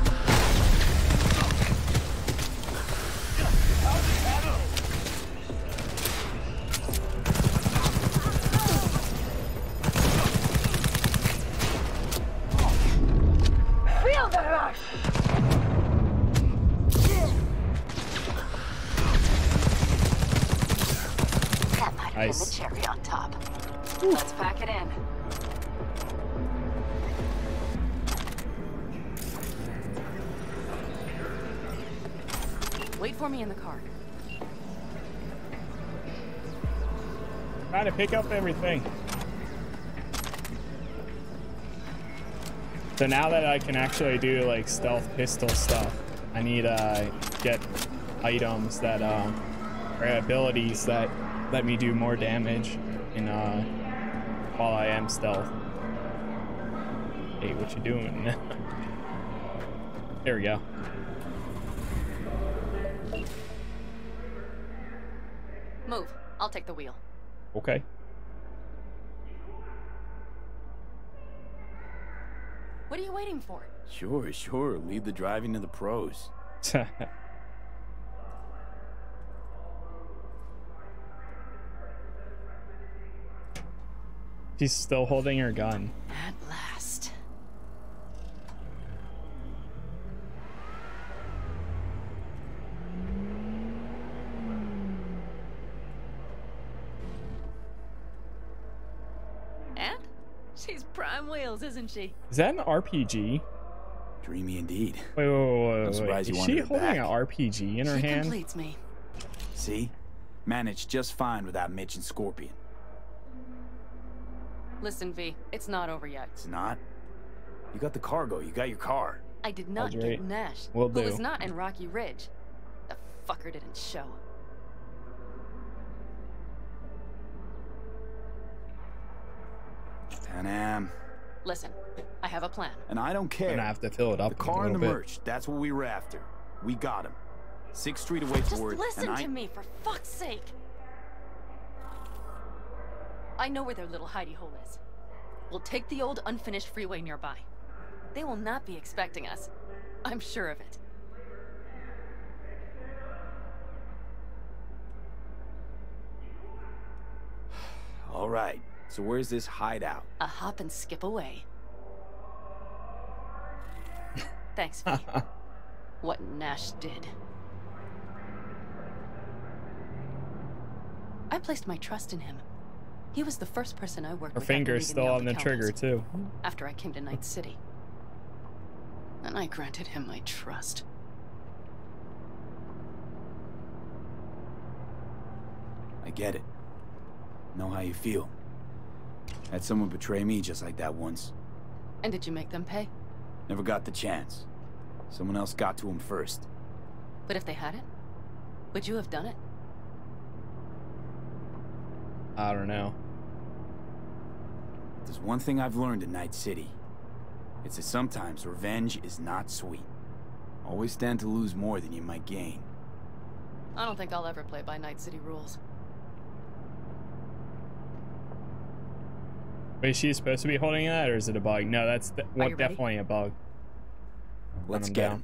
Pick up everything. So now that I can actually do like stealth pistol stuff, I need to uh, get items that, uh, or abilities that let me do more damage in, uh, while I am stealth. Hey, what you doing? There we go. Move. I'll take the wheel. Okay. What are you waiting for? Sure, sure. Leave the driving to the pros. She's still holding her gun. At last. She's prime wheels, isn't she? Is that an R P G? Dreamy indeed. Wait, wait, wait, wait. I'm surprised you wanted it back. Is she holding an R P G in her hand? She completes me. See? Managed just fine without Mitch and Scorpion. Listen, V, it's not over yet. It's not? You got the cargo. You got your car. I did not get Nash, who was not in Rocky Ridge. The fucker didn't show. Panam. Listen, I have a plan. And I don't care. And I have to fill it up. The car and the merch, that's what we were after. We got him. Sixth Street away for it. Just listen to me, for fuck's sake. I know where their little hidey hole is. We'll take the old unfinished freeway nearby. They will not be expecting us. I'm sure of it. All right. So where's this hideout? A hop and skip away. Thanks, V. What Nash did. I placed my trust in him. He was the first person I worked with. Her finger's still on the trigger, too. After I came to Night City. And I granted him my trust. I get it. Know how you feel. Had someone betray me just like that once. And did you make them pay? Never got the chance. Someone else got to him first. But if they hadn't, would you have done it? I don't know. There's one thing I've learned in Night City. It's that sometimes revenge is not sweet. Always stand to lose more than you might gain. I don't think I'll ever play by Night City rules. Wait, she's supposed to be holding that, or is it a bug? No, that's de well, definitely ready? a bug. Let's get down. him.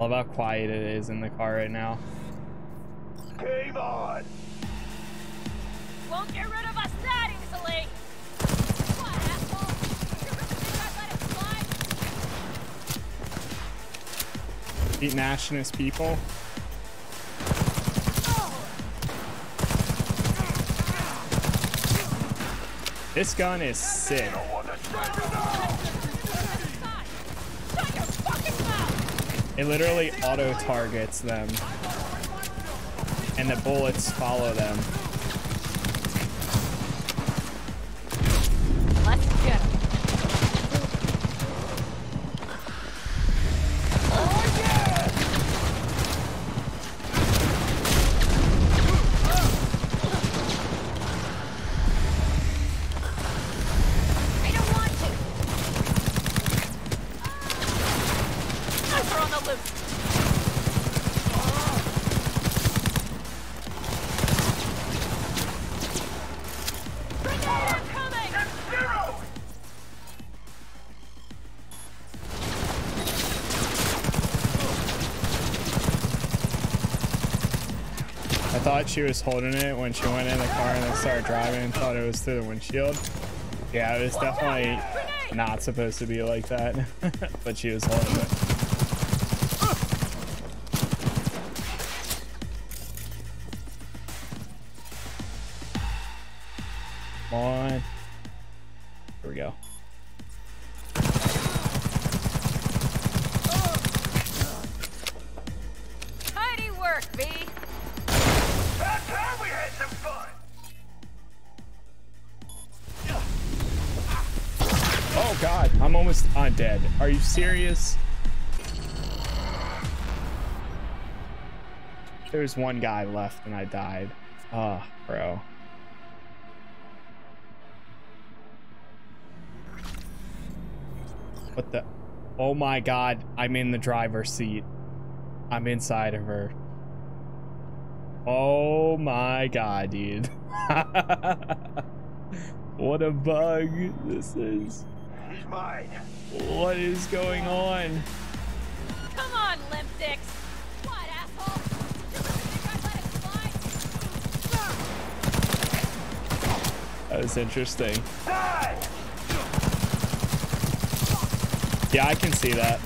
Love how quiet it is in the car right now. Game on! Won't get rid of us that easily! What, asshole? You really think I'd let it fly? Beat nationalist people. Oh. This gun is sick. It literally auto-targets them. And the bullets follow them. Let's get him. Oh yeah! I don't want to. Guys are on the loop. She was holding it when she went in the car and then started driving and thought it was through the windshield. Yeah, it was definitely not supposed to be like that, but she was holding it. on. Here we go. Tidy work, B. That time we had some fun. Oh God, I'm almost undead. Are you serious? There's one guy left and I died. Ah, oh, bro. What the? Oh my God, I'm in the driver's seat. I'm inside of her. Oh my God, dude. What a bug this is. He's mine. What is going on? Come on, limp dicks. What, asshole? You really think I let it slide? That was interesting. Die! Yeah, I can see that.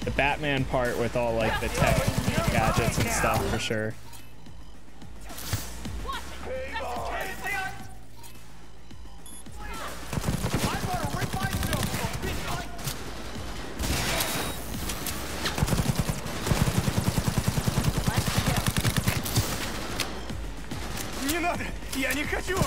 The Batman part with all like the tech gadgets and stuff for sure. Я не хочу.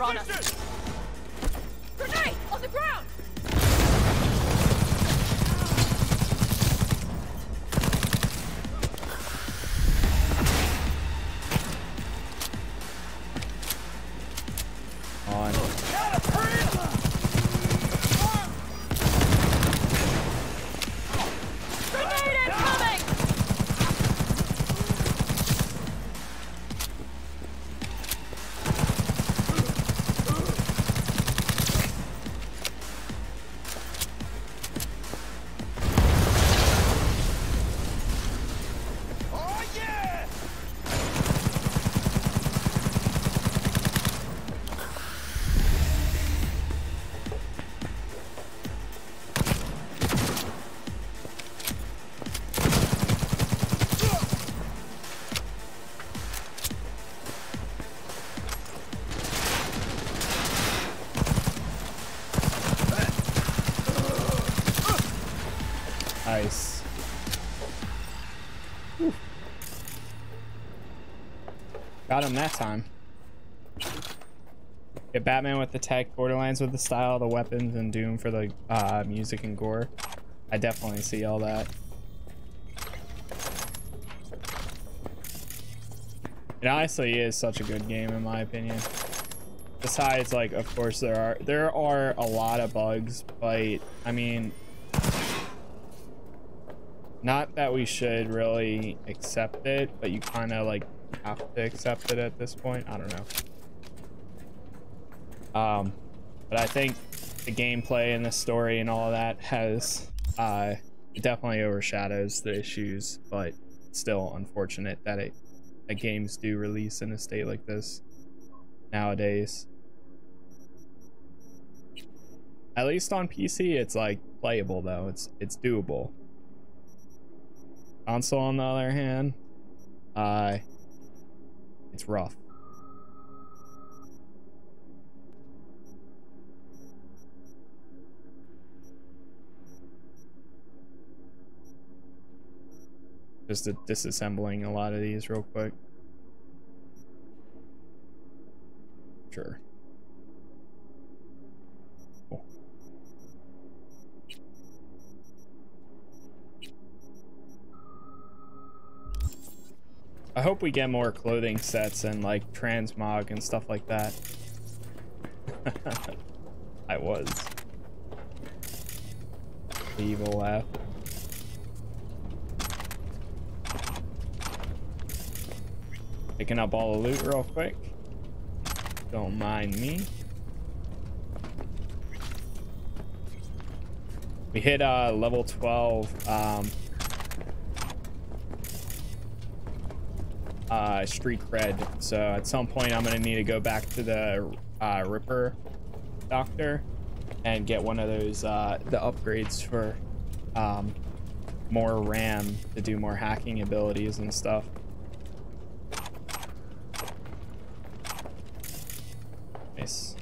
On us. Grenade on the ground. On. Grenade incoming. Got him that time. Get Batman with the tech, Borderlands with the style, the weapons, and Doom for the uh, music and gore. I definitely see all that. It honestly is such a good game in my opinion. Besides, like, of course there are there are a lot of bugs, but I mean, not that we should really accept it, but you kind of like have to accept it at this point. I don't know. Um, but I think the gameplay and the story and all that has uh, definitely overshadows the issues, but it's still unfortunate that it that games do release in a state like this nowadays. At least on P C, it's like playable though. It's it's doable. Console, on the other hand, uh, it's rough. Just disassembling a lot of these real quick. Sure. Cool. I hope we get more clothing sets and like transmog and stuff like that. I was. the evil laugh. Picking up all the loot real quick. Don't mind me. We hit uh, level twelve um, uh, street cred. So at some point I'm gonna need to go back to the uh, Ripper Doctor and get one of those uh, the upgrades for um, more RAM to do more hacking abilities and stuff. Nice.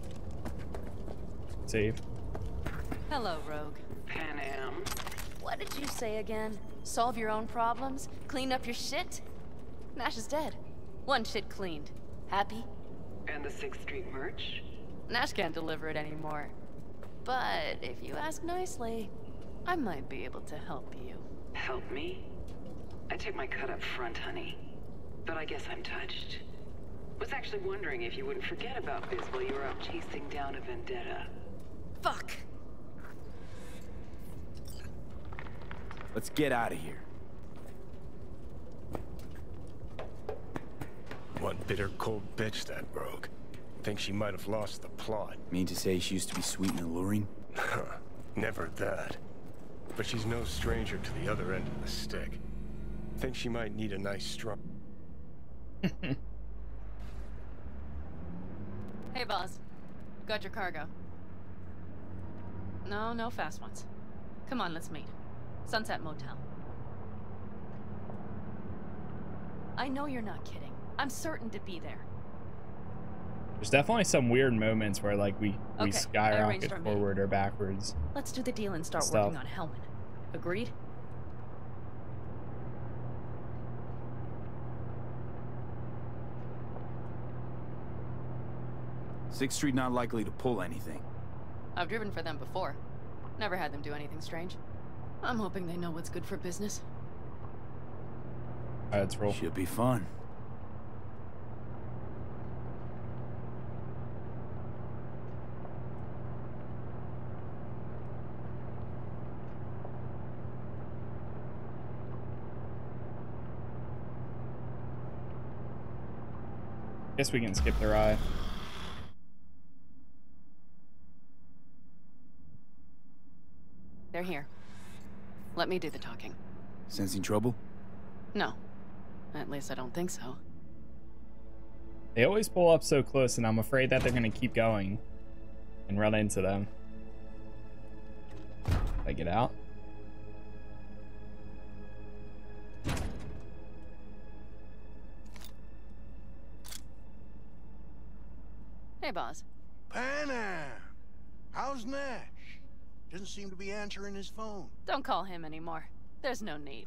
Save. Hello, Rogue. Pan Am. What did you say again? Solve your own problems? Clean up your shit? Nash is dead. One shit cleaned. Happy? And the Sixth Street merch? Nash can't deliver it anymore. But if you ask nicely, I might be able to help you. Help me? I took my cut up front, honey. But I guess I'm touched. Was actually wondering if you wouldn't forget about this while you were out chasing down a vendetta. Fuck! Let's get out of here. What bitter cold bitch that Rogue. Think she might have lost the plot. Mean to say she used to be sweet and alluring? Never that. But she's no stranger to the other end of the stick. Think she might need a nice strong... Hey, boss. Got your cargo. No, no fast ones. Come on, let's meet. Sunset Motel. I know you're not kidding. I'm certain to be there. There's definitely some weird moments where, like, we, we okay, skyrocket forward or backwards. Let's do the deal and start stuff. Working on Hellman. Agreed? Sixth Street not likely to pull anything. I've driven for them before. Never had them do anything strange. I'm hoping they know what's good for business. All right, let's roll. Should be fun. Guess we can skip their eye. They're here. Let me do the talking. Sensing trouble? No. At least I don't think so. They always pull up so close, and I'm afraid that they're going to keep going and run into them. If I get out. Hey, boss. Panam! How's Nash? Doesn't seem to be answering his phone. Don't call him anymore. There's no need.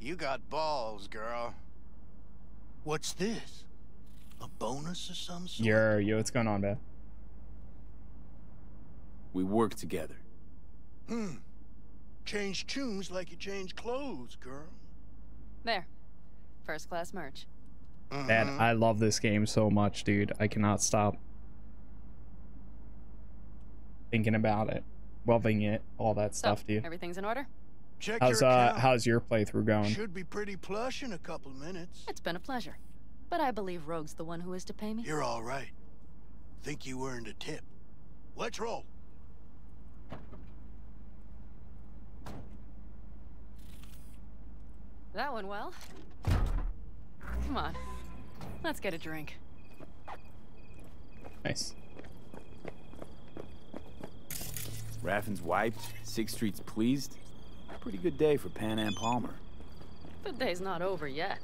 You got balls, girl. What's this? A bonus of some sort? Yo, yo, what's going on, man? We work together. Hmm. Change tunes like you change clothes, girl. There. First class merch. Mm-hmm. Man, I love this game so much, dude. I cannot stop thinking about it. Loving it, all that stuff, so, dude. Everything's in order. Check how's your uh, how's your playthrough going? Should be pretty plush in a couple minutes. It's been a pleasure, but I believe Rogue's the one who is to pay me. You're all right. Think you earned a tip. Let's roll. That went well. Come on, let's get a drink. Nice. Raffen's wiped, Sixth Street's pleased. Pretty good day for Panam Palmer. The day's not over yet.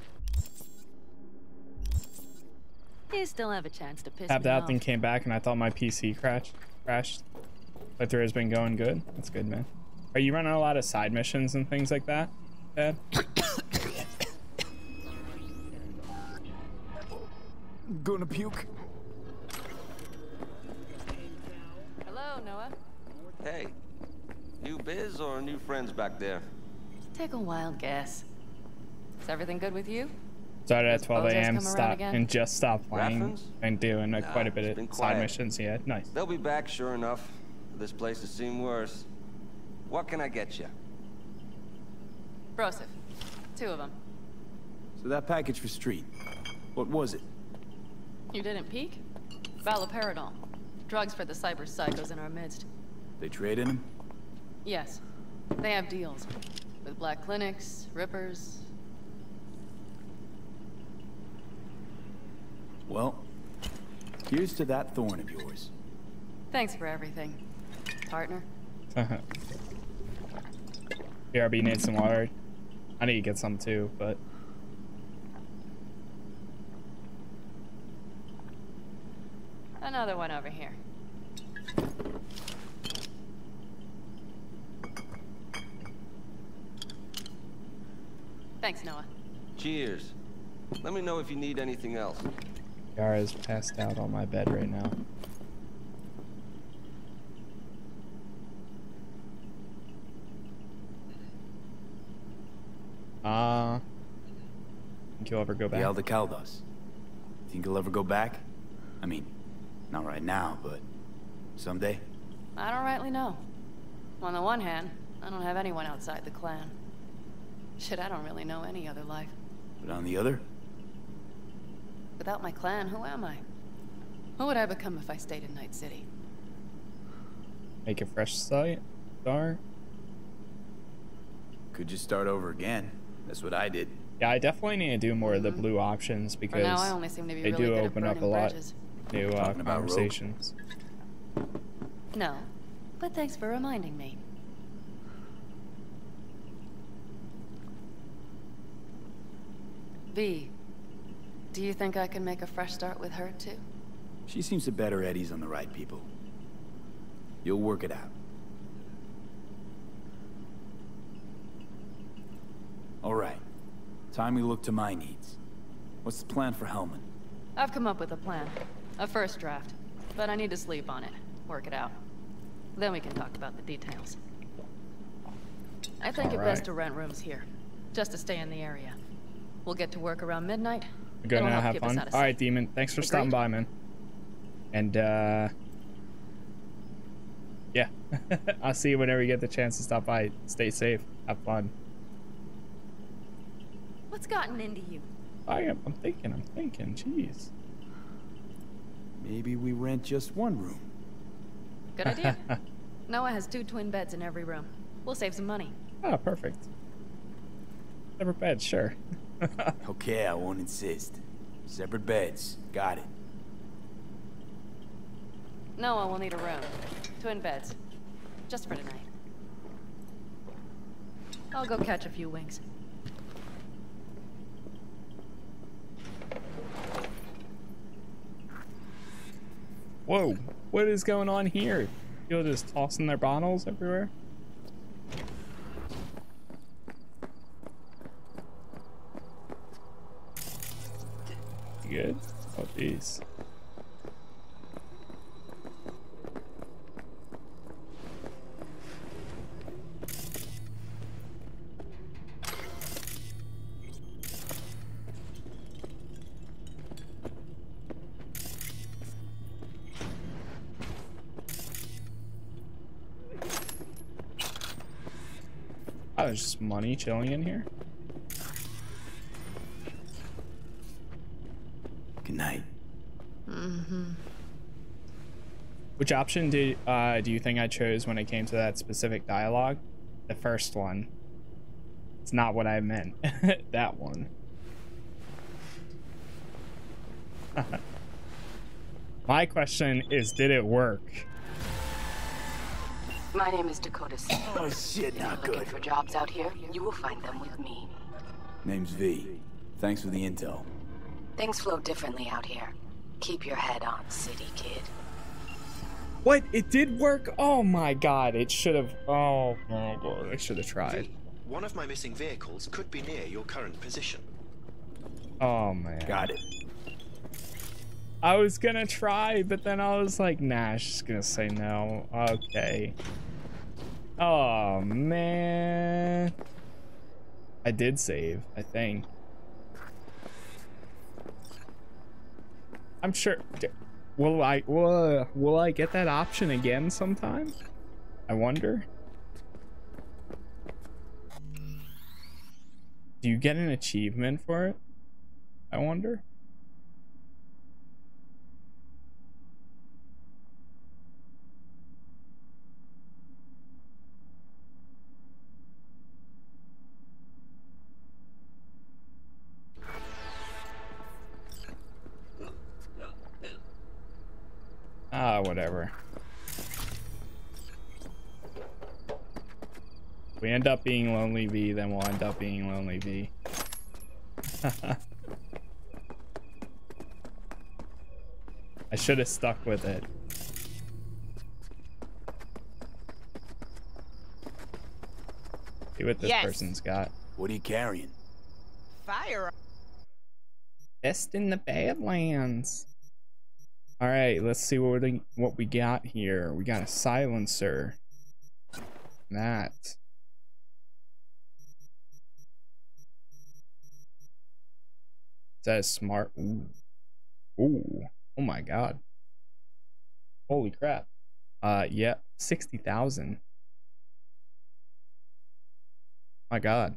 You still have a chance to piss Tapped me out off. Then came back and I thought my P C crashed. crashed. Playthrough has been going good. That's good, man. Are you running a lot of side missions and things like that, Dad? Gonna puke. Hello, Noah. Hey, new biz or new friends back there? Take a wild guess. Is everything good with you? Started at twelve A M Stop and just stopped playing Raffens? And doing uh, nah, quite a bit of side missions. Yeah, nice. They'll be back, sure enough. This place has seen worse. What can I get you? Broseph. Two of them. So that package for Street, what was it? You didn't peek? Valoperidol. Drugs for the cyber psychos in our midst. They trade in them? Yes. They have deals. With black clinics, rippers. Well, here's to that thorn of yours. Thanks for everything, partner. Uh-huh. B R B needs some water. I need to get some too, but... Another one over here. Thanks, Noah. Cheers. Let me know if you need anything else. Yara is passed out on my bed right now. Uh, think you'll ever go back? The Aldecaldos. Think you'll ever go back? I mean, not right now, but someday? I don't rightly know. On the one hand, I don't have anyone outside the clan. Shit, I don't really know any other life. But on the other? Without my clan, who am I? What would I become if I stayed in Night City? Make a fresh site? Star? Could you start over again? That's what I did. Yeah, I definitely need to do more of the blue options because now, I only seem to be they really do open up a bridges. lot new uh, conversations. No, but thanks for reminding me. V, do you think I can make a fresh start with her too? She seems to better at ease on the right people. You'll work it out. All right. Time we look to my needs. What's the plan for Hellman? I've come up with a plan. A first draft. But I need to sleep on it. Work it out. Then we can talk about the details. I think it best to rent rooms here. Just to stay in the area. We'll get to work around midnight. Go now, have fun. All right, Demon. Thanks for stopping by, man. And, uh... yeah. I'll see you whenever you get the chance to stop by. Stay safe. Have fun. What's gotten into you? I am. I'm thinking. I'm thinking. Jeez. Maybe we rent just one room. Good idea. Noah has two twin beds in every room. We'll save some money. Ah, perfect. Separate beds, sure. Okay, I won't insist. Separate beds. Got it. Noah will need a room. Twin beds. Just for tonight. I'll go catch a few wings. Whoa, what is going on here? People just tossing their bottles everywhere? You good? Oh, jeez. There's just money chilling in here. Good night. Mm-hmm. Which option do uh, do you think I chose when it came to that specific dialogue? The first one. It's not what I meant. That one. My question is, did it work? My name is Dakota. Oh shit, not good. If you're looking for jobs out here, you will find them with me. Name's V. Thanks for the intel. Things flow differently out here. Keep your head on, city kid. What? It did work? Oh my god, it should have. Oh my god, I should have tried. V, one of my missing vehicles could be near your current position. Oh man. Got it. I was gonna try, but then I was like, nah, she's gonna say no. Okay. Oh, man. I did save, I think. I'm sure. Will I, will, will I get that option again sometime? I wonder. Do you get an achievement for it? I wonder. Ah, whatever. If we end up being Lonely V, then we'll end up being Lonely V. I should have stuck with it. See what this yes. person's got. What are you carrying? Fire. Best in the Badlands. All right, let's see what we, what we got here. We got a silencer. That. Is that a smart? Ooh. Ooh. Oh my God. Holy crap. Uh, yeah, sixty thousand. My God.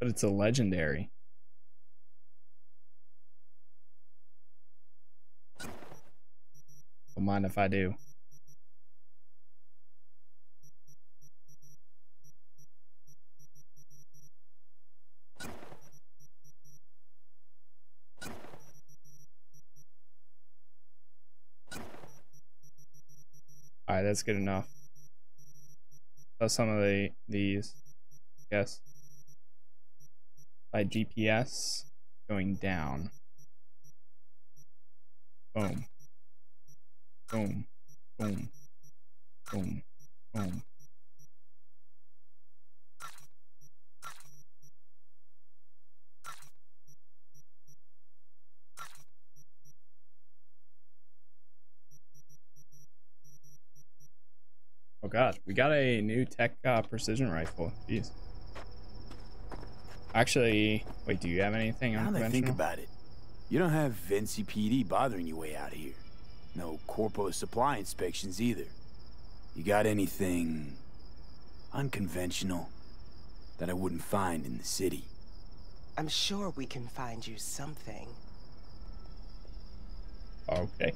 But it's a legendary. Don't mind if I do. Alright, that's good enough. So some of the these, I guess. By G P S going down. Boom. Boom, boom, boom, boom. Oh God, we got a new tech uh, precision rifle. Jeez. Actually, wait, do you have anything unconventional? Now that I think about it, you don't have N C P D bothering your way out here. No Corpo supply inspections either. You got anything unconventional that I wouldn't find in the city? I'm sure we can find you something. Okay.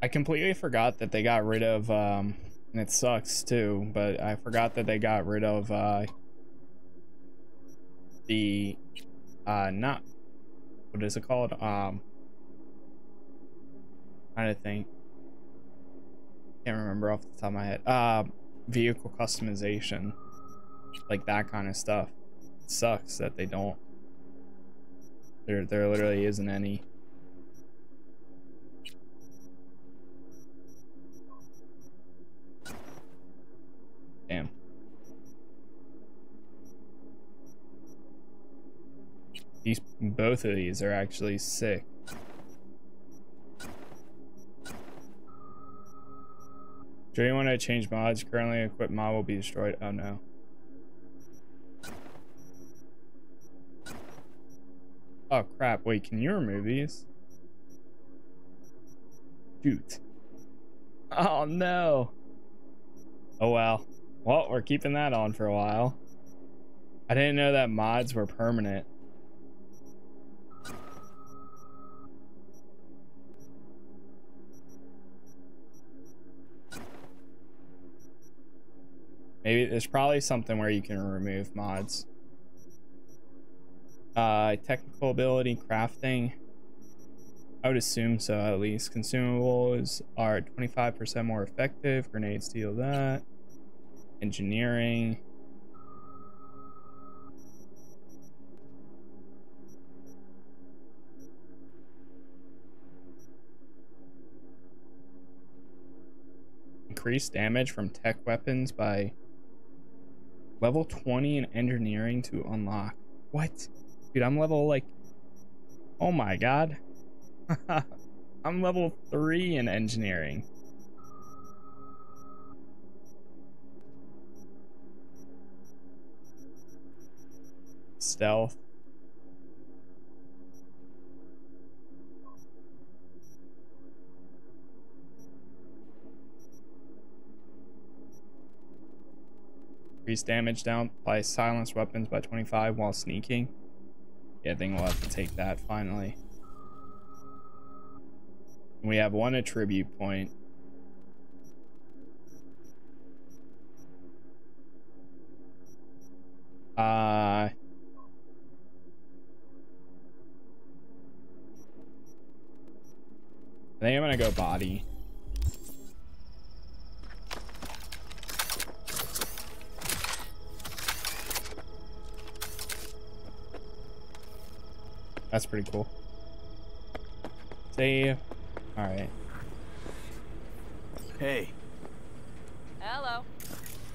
I completely forgot that they got rid of, um, and it sucks too, but I forgot that they got rid of, uh, the, uh, not... What is it called? Um, trying to think. Can't remember off the top of my head. Uh, vehicle customization, like that kind of stuff. It sucks that they don't. There, there literally isn't any. Damn. These, both of these are actually sick. Do you want to change mods? Currently equipped mod will be destroyed. Oh no. Oh crap, wait, can you remove these? Shoot. Oh no. Oh well. Well, we're keeping that on for a while. I didn't know that mods were permanent. Maybe there's probably something where you can remove mods. Uh, technical ability, crafting. I would assume so, at least. Consumables are twenty-five percent more effective. Grenades deal that. Engineering. Increased damage from tech weapons by level twenty in engineering to unlock. What? Dude, I'm level like, oh my God. I'm level three in engineering. Stealth. Increase damage down by silenced weapons by twenty-five while sneaking. Yeah, I think we'll have to take that finally. We have one attribute point. Uh... I think I'm gonna go body. That's pretty cool. Save. All right. Hey. Hello.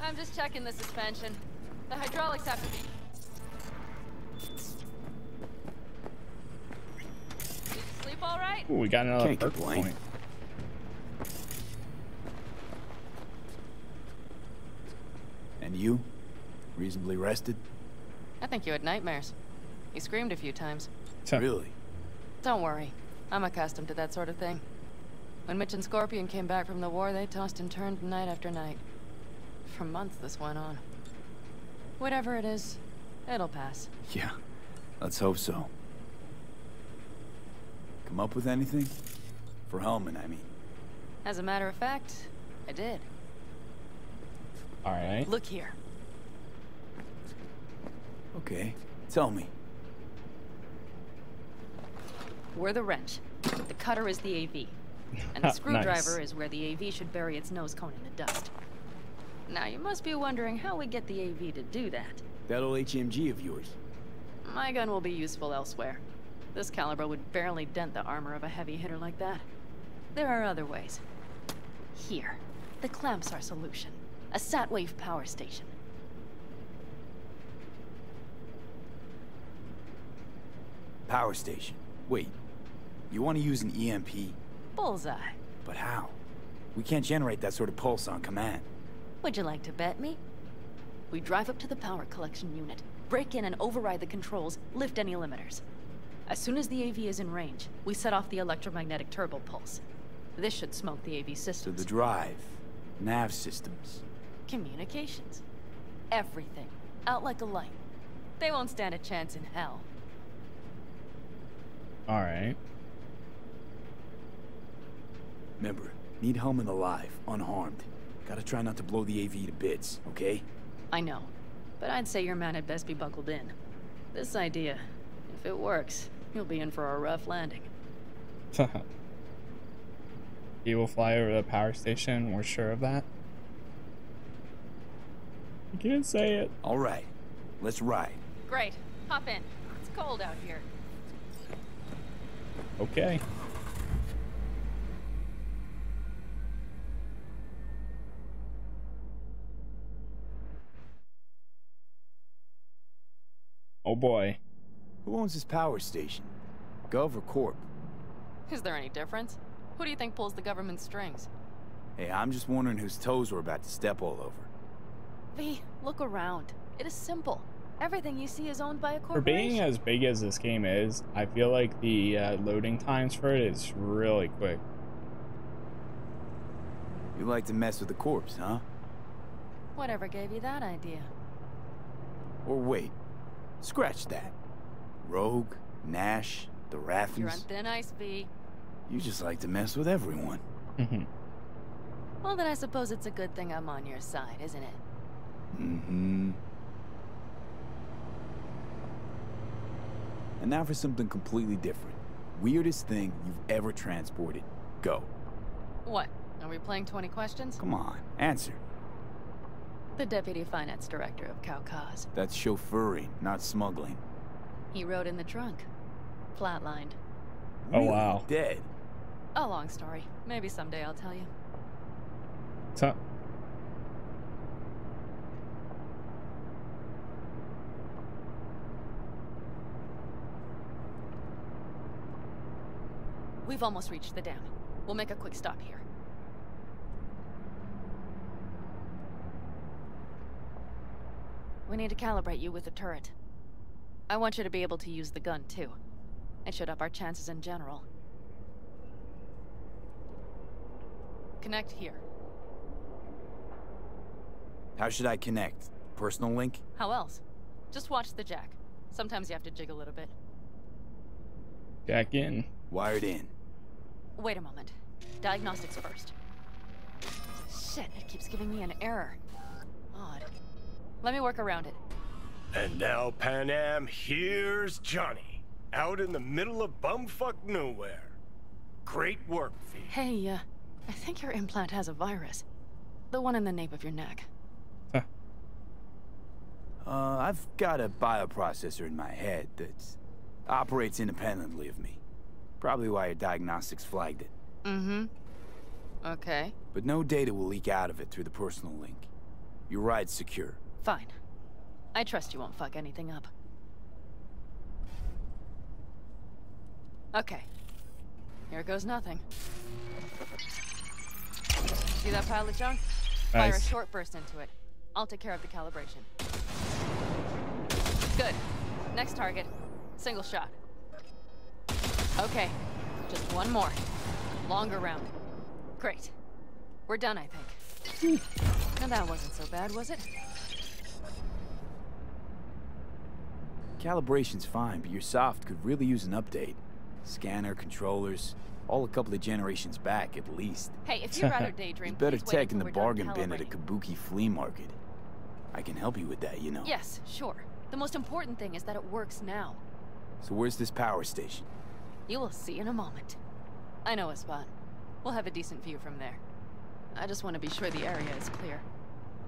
I'm just checking the suspension. The hydraulics have to be. Did you sleep all right? Ooh, we got another perk point. And you? Reasonably rested? I think you had nightmares. You screamed a few times. Really? Don't worry. I'm accustomed to that sort of thing. When Mitch and Scorpion came back from the war, they tossed and turned night after night. For months this went on. Whatever it is, it'll pass. Yeah, let's hope so. Come up with anything? For Hellman, I mean. As a matter of fact, I did. All right. Look here. Okay, tell me. We're the wrench. The cutter is the A V. And the screwdriver nice. Is where the A V should bury its nose cone in the dust. Now, you must be wondering how we get the A V to do that. That old H M G of yours. My gun will be useful elsewhere. This caliber would barely dent the armor of a heavy hitter like that. There are other ways. Here. The clamps are solution. A satwave power station. Power station? Wait. You want to use an E M P? Bullseye. But how? We can't generate that sort of pulse on command. Would you like to bet me? We drive up to the power collection unit, break in and override the controls, lift any limiters. As soon as the A V is in range, we set off the electromagnetic turbo pulse. This should smoke the A V systems. So the drive, nav systems. Communications. Everything. Out like a light. They won't stand a chance in hell. All right. Remember, need Hellman alive, unharmed. Gotta try not to blow the A V to bits, okay? I know, but I'd say your man had best be buckled in. This idea, if it works, you'll be in for a rough landing. He will fly over the power station, we're sure of that. You can't say it. All right, let's ride. Great, hop in. It's cold out here. Okay. Oh boy. Who owns this power station? Gov or Corp? Is there any difference? Who do you think pulls the government strings? Hey, I'm just wondering whose toes we're about to step all over. V, look around. It is simple. Everything you see is owned by a corporation. For being as big as this game is, I feel like the uh, loading times for it is really quick. You like to mess with the corpse, huh? Whatever gave you that idea? Or wait, scratch that. Rogue, Nash, the Raffens. You're on thin ice, V. You just like to mess with everyone. Well, then I suppose it's a good thing I'm on your side, isn't it? Mm-hmm. And now for something completely different. Weirdest thing you've ever transported. Go. What? Are we playing twenty questions? Come on, answer. The deputy finance director of Kaukaz. That's chauffeuring, not smuggling. He rode in the trunk. Flatlined. Oh, really? Wow. Dead. A long story. Maybe someday I'll tell you. What's up? We've almost reached the dam. We'll make a quick stop here. We need to calibrate you with the turret. I want you to be able to use the gun, too. It should up our chances in general. Connect here. How should I connect? Personal link? How else? Just watch the jack. Sometimes you have to jig a little bit. Jack in. Wired in. Wait a moment. Diagnostics first. Shit, it keeps giving me an error. Odd. Let me work around it. And now, Pan Am, here's Johnny. Out in the middle of bumfuck nowhere. Great work, V. Hey, uh, I think your implant has a virus. The one in the nape of your neck. Huh. Uh, I've got a bioprocessor in my head that's... operates independently of me. Probably why your diagnostics flagged it. Mm-hmm. Okay. But no data will leak out of it through the personal link. Your ride's secure. Fine. I trust you won't fuck anything up. Okay. Here goes nothing. See that pile of junk? Nice. Fire a short burst into it. I'll take care of the calibration. Good. Next target. Single shot. Okay. Just one more. Longer round. Great. We're done, I think. And that wasn't so bad, was it? Calibration's fine, but your soft could really use an update. Scanner, controllers, all a couple of generations back at least. Hey, if you're out of daydream, you better tech in the bargain bin at a Kabuki flea market. I can help you with that, you know. Yes, sure. The most important thing is that it works now. So where's this power station? You will see in a moment. I know a spot. We'll have a decent view from there. I just want to be sure the area is clear.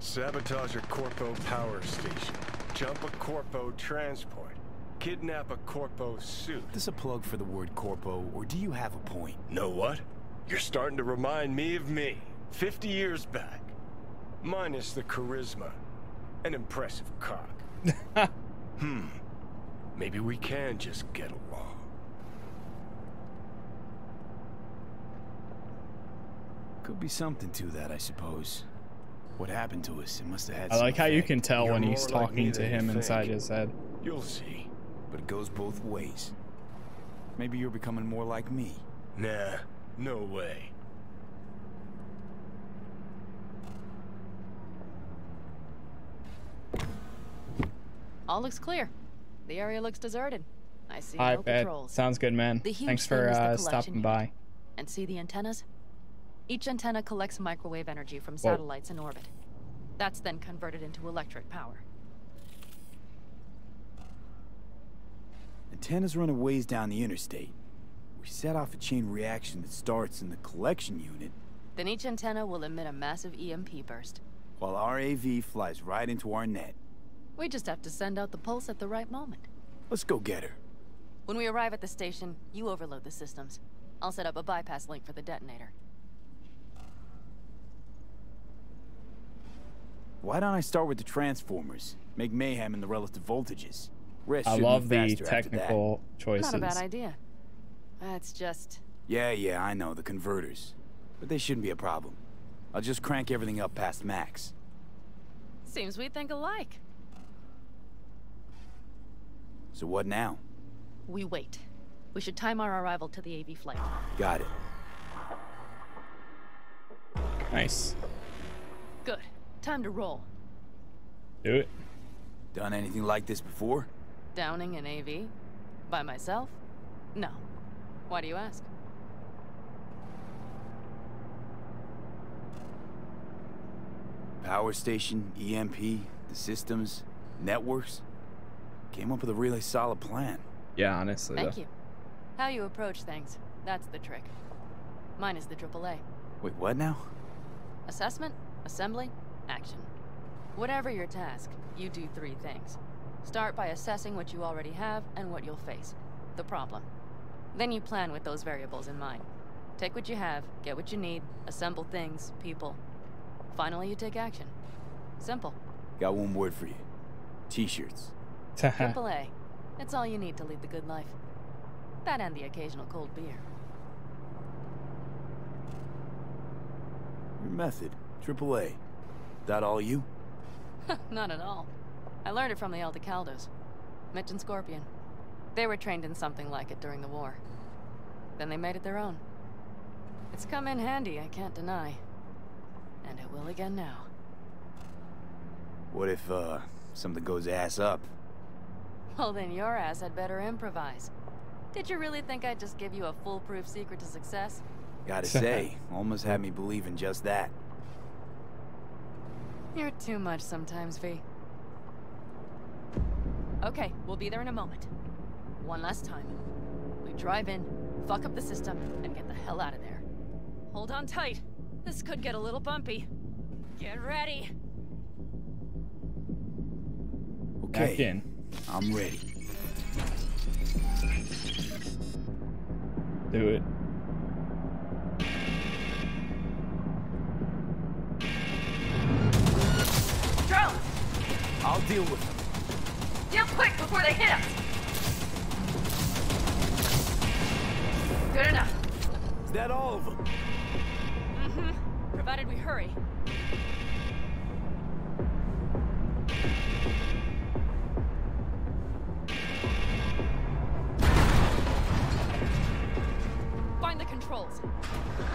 Sabotage a Corpo power station. Jump a Corpo transport. Kidnap a Corpo suit. Is this a plug for the word Corpo, or do you have a point? Know what? You're starting to remind me of me. Fifty years back. Minus the charisma. An impressive cock. Hmm. Maybe we can just get along. Could be something to that, I suppose. What happened to us? It must have had. I like how effect. You can tell You're when he's talking like to him inside his head. You'll see, but it goes both ways. Maybe you're becoming more like me. Nah, no way. All looks clear. The area looks deserted. I see I no bet. Patrols. Sounds good, man. Thanks for uh, stopping by. And see the antennas? Each antenna collects microwave energy from satellites Whoa. in orbit. That's then converted into electric power. Antennas run a ways down the interstate. We set off a chain reaction that starts in the collection unit. Then each antenna will emit a massive E M P burst. While our A V flies right into our net. We just have to send out the pulse at the right moment. Let's go get her. When we arrive at the station, you overload the systems. I'll set up a bypass link for the detonator. Why don't I start with the transformers? Make mayhem in the relative voltages. Rest I love the technical choices. Not a bad idea. That's just... Yeah, yeah, I know, the converters. But they shouldn't be a problem. I'll just crank everything up past max. Seems we think alike. So what now? We wait. We should time our arrival to the A V flight. Got it. Nice. Good. Time to roll. Do it. Done anything like this before? Downing an A V? By myself? No. Why do you ask? Power station, E M P, the systems, networks. Came up with a really solid plan. Yeah, honestly. Thank though. you. How you approach things, that's the trick. Mine is the triple A. Wait, what now? Assessment, assembly, action. Whatever your task, you do three things. Start by assessing what you already have and what you'll face, the problem. Then you plan with those variables in mind. Take what you have, get what you need, assemble things, people. Finally, you take action. Simple. Got one word for you. T-shirts. Triple A. It's all you need to lead the good life. That and the occasional cold beer. Your method, Triple A. That all you? Not at all. I learned it from the Aldecaldos. Mitch and Scorpion. They were trained in something like it during the war. Then they made it their own. It's come in handy, I can't deny. And it will again now. What if, uh, something goes ass up? Well, then your ass had better improvise. Did you really think I'd just give you a foolproof secret to success? Gotta say, almost had me believe in just that. You're too much sometimes, V. Okay, we'll be there in a moment. One last time. We drive in, fuck up the system, and get the hell out of there. Hold on tight. This could get a little bumpy. Get ready. Okay. Back in. I'm ready. Do it. Drones! I'll deal with them. Deal quick before they hit us! Good enough. Is that all of them? Mm-hmm. Provided we hurry.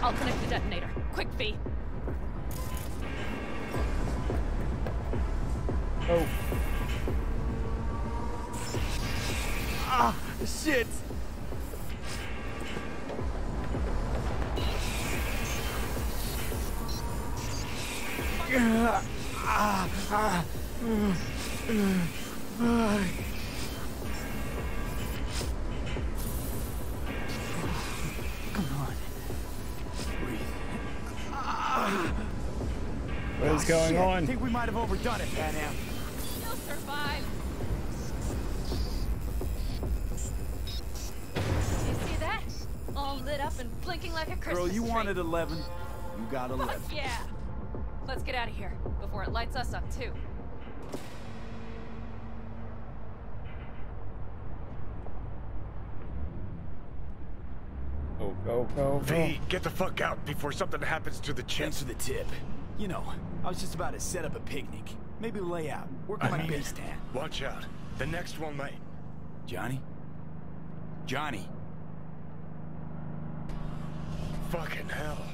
I'll connect the detonator. Quick, V. Oh. Ah, shit. Ah, ah, ah, ah, ah. What's going on? I think we might have overdone it, Pan Am. You'll survive. You see that? All lit up and blinking like a Christmas tree. Girl, you wanted eleven. You got eleven. Fuck yeah. Let's get out of here before it lights us up too. Oh, go, go, go. V, get the fuck out before something happens to the chip. Thanks for the tip. You know, I was just about to set up a picnic. Maybe lay out. Work on my base stand. Watch out. The next one might. Johnny? Johnny. Fucking hell.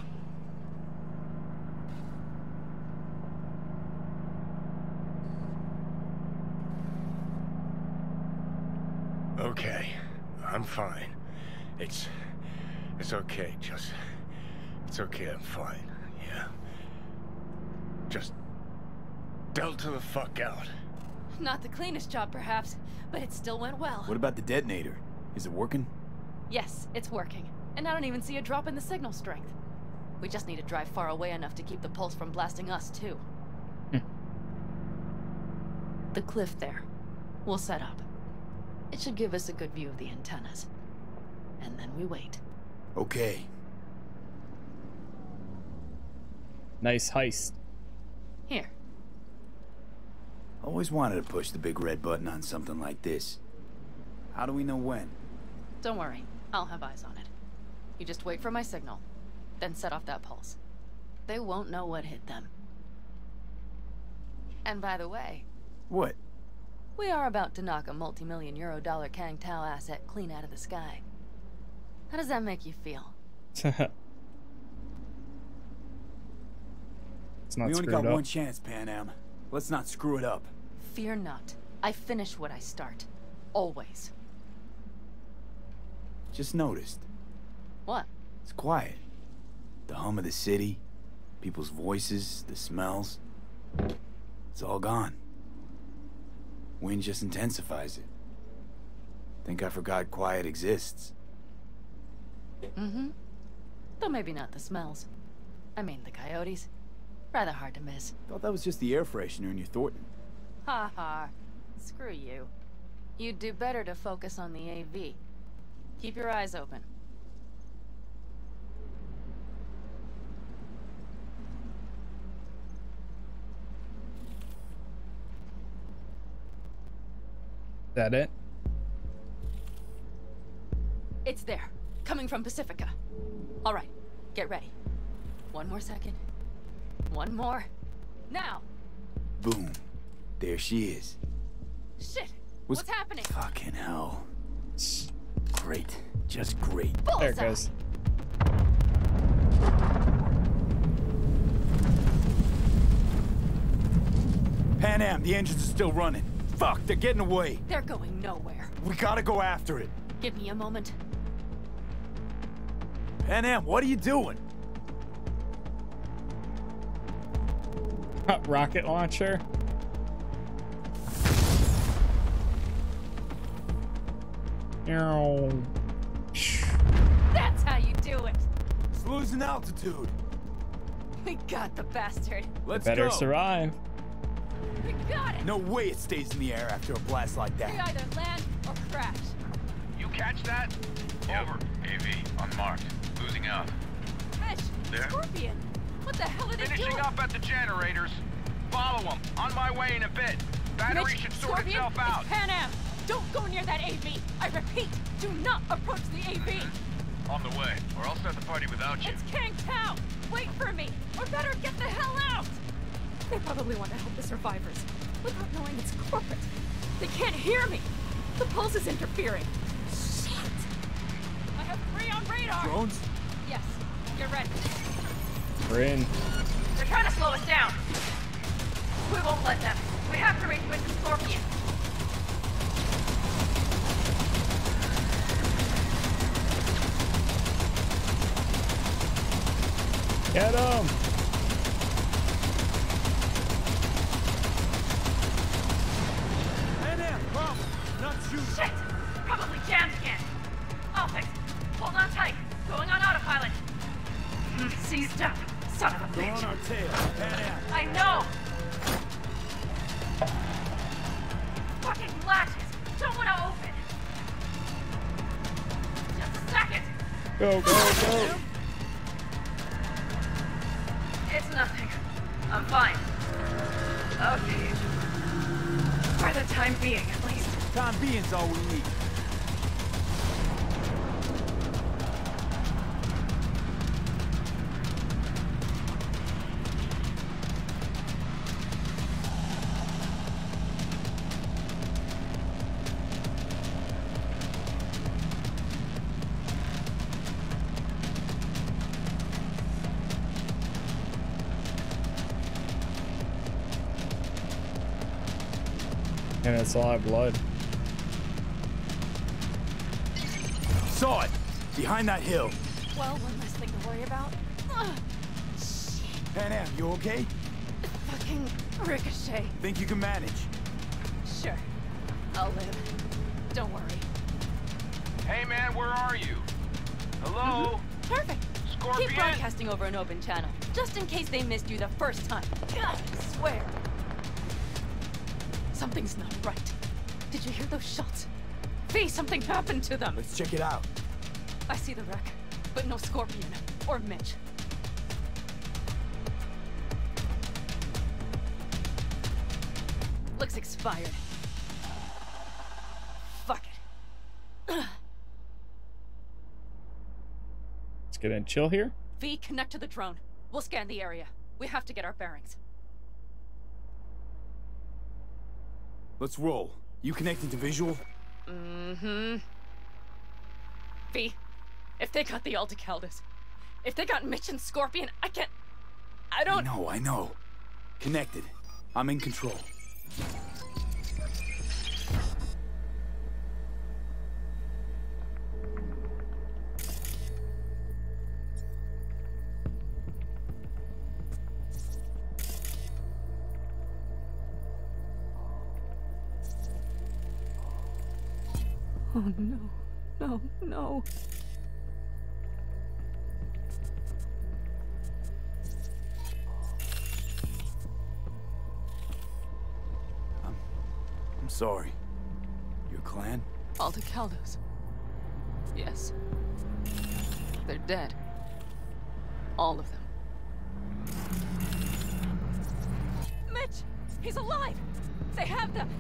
Okay. I'm fine. It's... It's okay, just... It's okay, I'm fine. Yeah. Just delta the fuck out. Not the cleanest job, perhaps, but it still went well. What about the detonator? Is it working? Yes, it's working. And I don't even see a drop in the signal strength. We just need to drive far away enough to keep the pulse from blasting us, too. Mm. The cliff there. We'll set up. It should give us a good view of the antennas. And then we wait. Okay. Nice heist. Here. Always wanted to push the big red button on something like this. How do we know when? Don't worry. I'll have eyes on it. You just wait for my signal, then set off that pulse. They won't know what hit them. And by the way... What? We are about to knock a multi-million euro dollar Kang Tao asset clean out of the sky. How does that make you feel? It's not we only got up. one chance, Pan Am. Let's not screw it up. Fear not. I finish what I start. Always. Just noticed. What? It's quiet. The hum of the city, people's voices, the smells. It's all gone. Wind just intensifies it. Think I forgot quiet exists. Mm-hmm. Though maybe not the smells. I mean the coyotes. Rather hard to miss. Thought that was just the air freshener in your Thornton. Ha ha. Screw you. You'd do better to focus on the A V. Keep your eyes open. Is that it? It's there. Coming from Pacifica. All right. Get ready. One more second. One more. Now. Boom. There she is. Shit. What's, What's happening? Fucking hell. Great. Just great. Bullseye. There it goes. Pan Am, the engines are still running. Fuck, they're getting away. They're going nowhere. We gotta go after it. Give me a moment. Pan Am, what are you doing? Rocket launcher. Ow. That's how you do it. It's losing altitude. We got the bastard. Let's better go. Survive. We got it. No way it stays in the air after a blast like that. We either land or crash. You catch that? Yep. Over. A V unmarked. Losing out. Mesh, there. Scorpion. What the hell are they Finishing doing? Up at the generators. Follow them. On my way in a bit. Battery Mitch, should sort Scorpion, itself out. It's Pan Am. Don't go near that A V. I repeat, do not approach the A V. On the way, or I'll start the party without you. It's Kang Tao. Wait for me, or better get the hell out. They probably want to help the survivors without knowing it's corporate. They can't hear me. The pulse is interfering. Shit. I have three on radar. Drones? Yes. You're ready. We're in. They're trying to slow us down. We won't let them. We have to reach with the Scorpion. Get him! Hey there, Bob! Not you! Shit! Probably jammed again. I'll fix it. Hold on tight. Going on autopilot. Seized up. Son of a bitch. On our tail. I know! Fucking latches! Don't want to open! Just a second! Go, go, go! It's nothing. I'm fine. Okay. For the time being, at least. Time being's all we need. It's all that blood. Saw it! Behind that hill. Well, one less thing to worry about. Ugh. Shit. Pan Am, you okay? Fucking ricochet. Think you can manage? Sure. I'll live. Don't worry. Hey man, where are you? Hello? Mm-hmm. Perfect. Scorpion? Keep broadcasting over an open channel, just in case they missed you the first time. God, I swear. Something's not right. Did you hear those shots? V, something happened to them. Let's check it out. I see the wreck, but no Scorpion or Mitch. Looks expired. Fuck it. Let's get in chill here. V, connect to the drone. We'll scan the area. We have to get our bearings. Let's roll. You connecting to visual? Mm-hmm. V, if they got the Aldecaldos, if they got Mitch and Scorpion, I can't... I don't... No, I know. Connected. I'm in control. Oh, no, no, no. I'm... I'm sorry. Your clan? Aldecaldos. Yes. They're dead. All of them. Mitch! He's alive! They have them!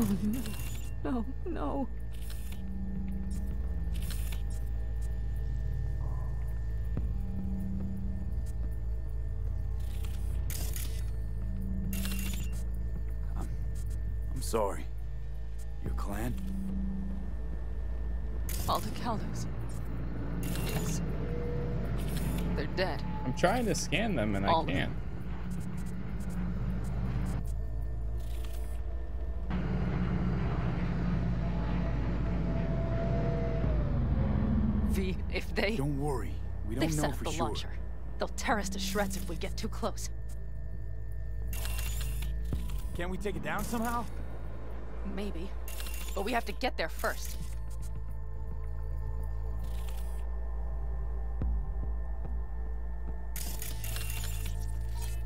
Oh, no, no, no. I'm... I'm sorry. Your clan? Aldecaldos. Yes. They're dead. I'm trying to scan them and All I can't. V, if they... Don't worry. We don't know for sure. They've set up the launcher. They'll tear us to shreds if we get too close. Can't we take it down somehow? Maybe. But we have to get there first.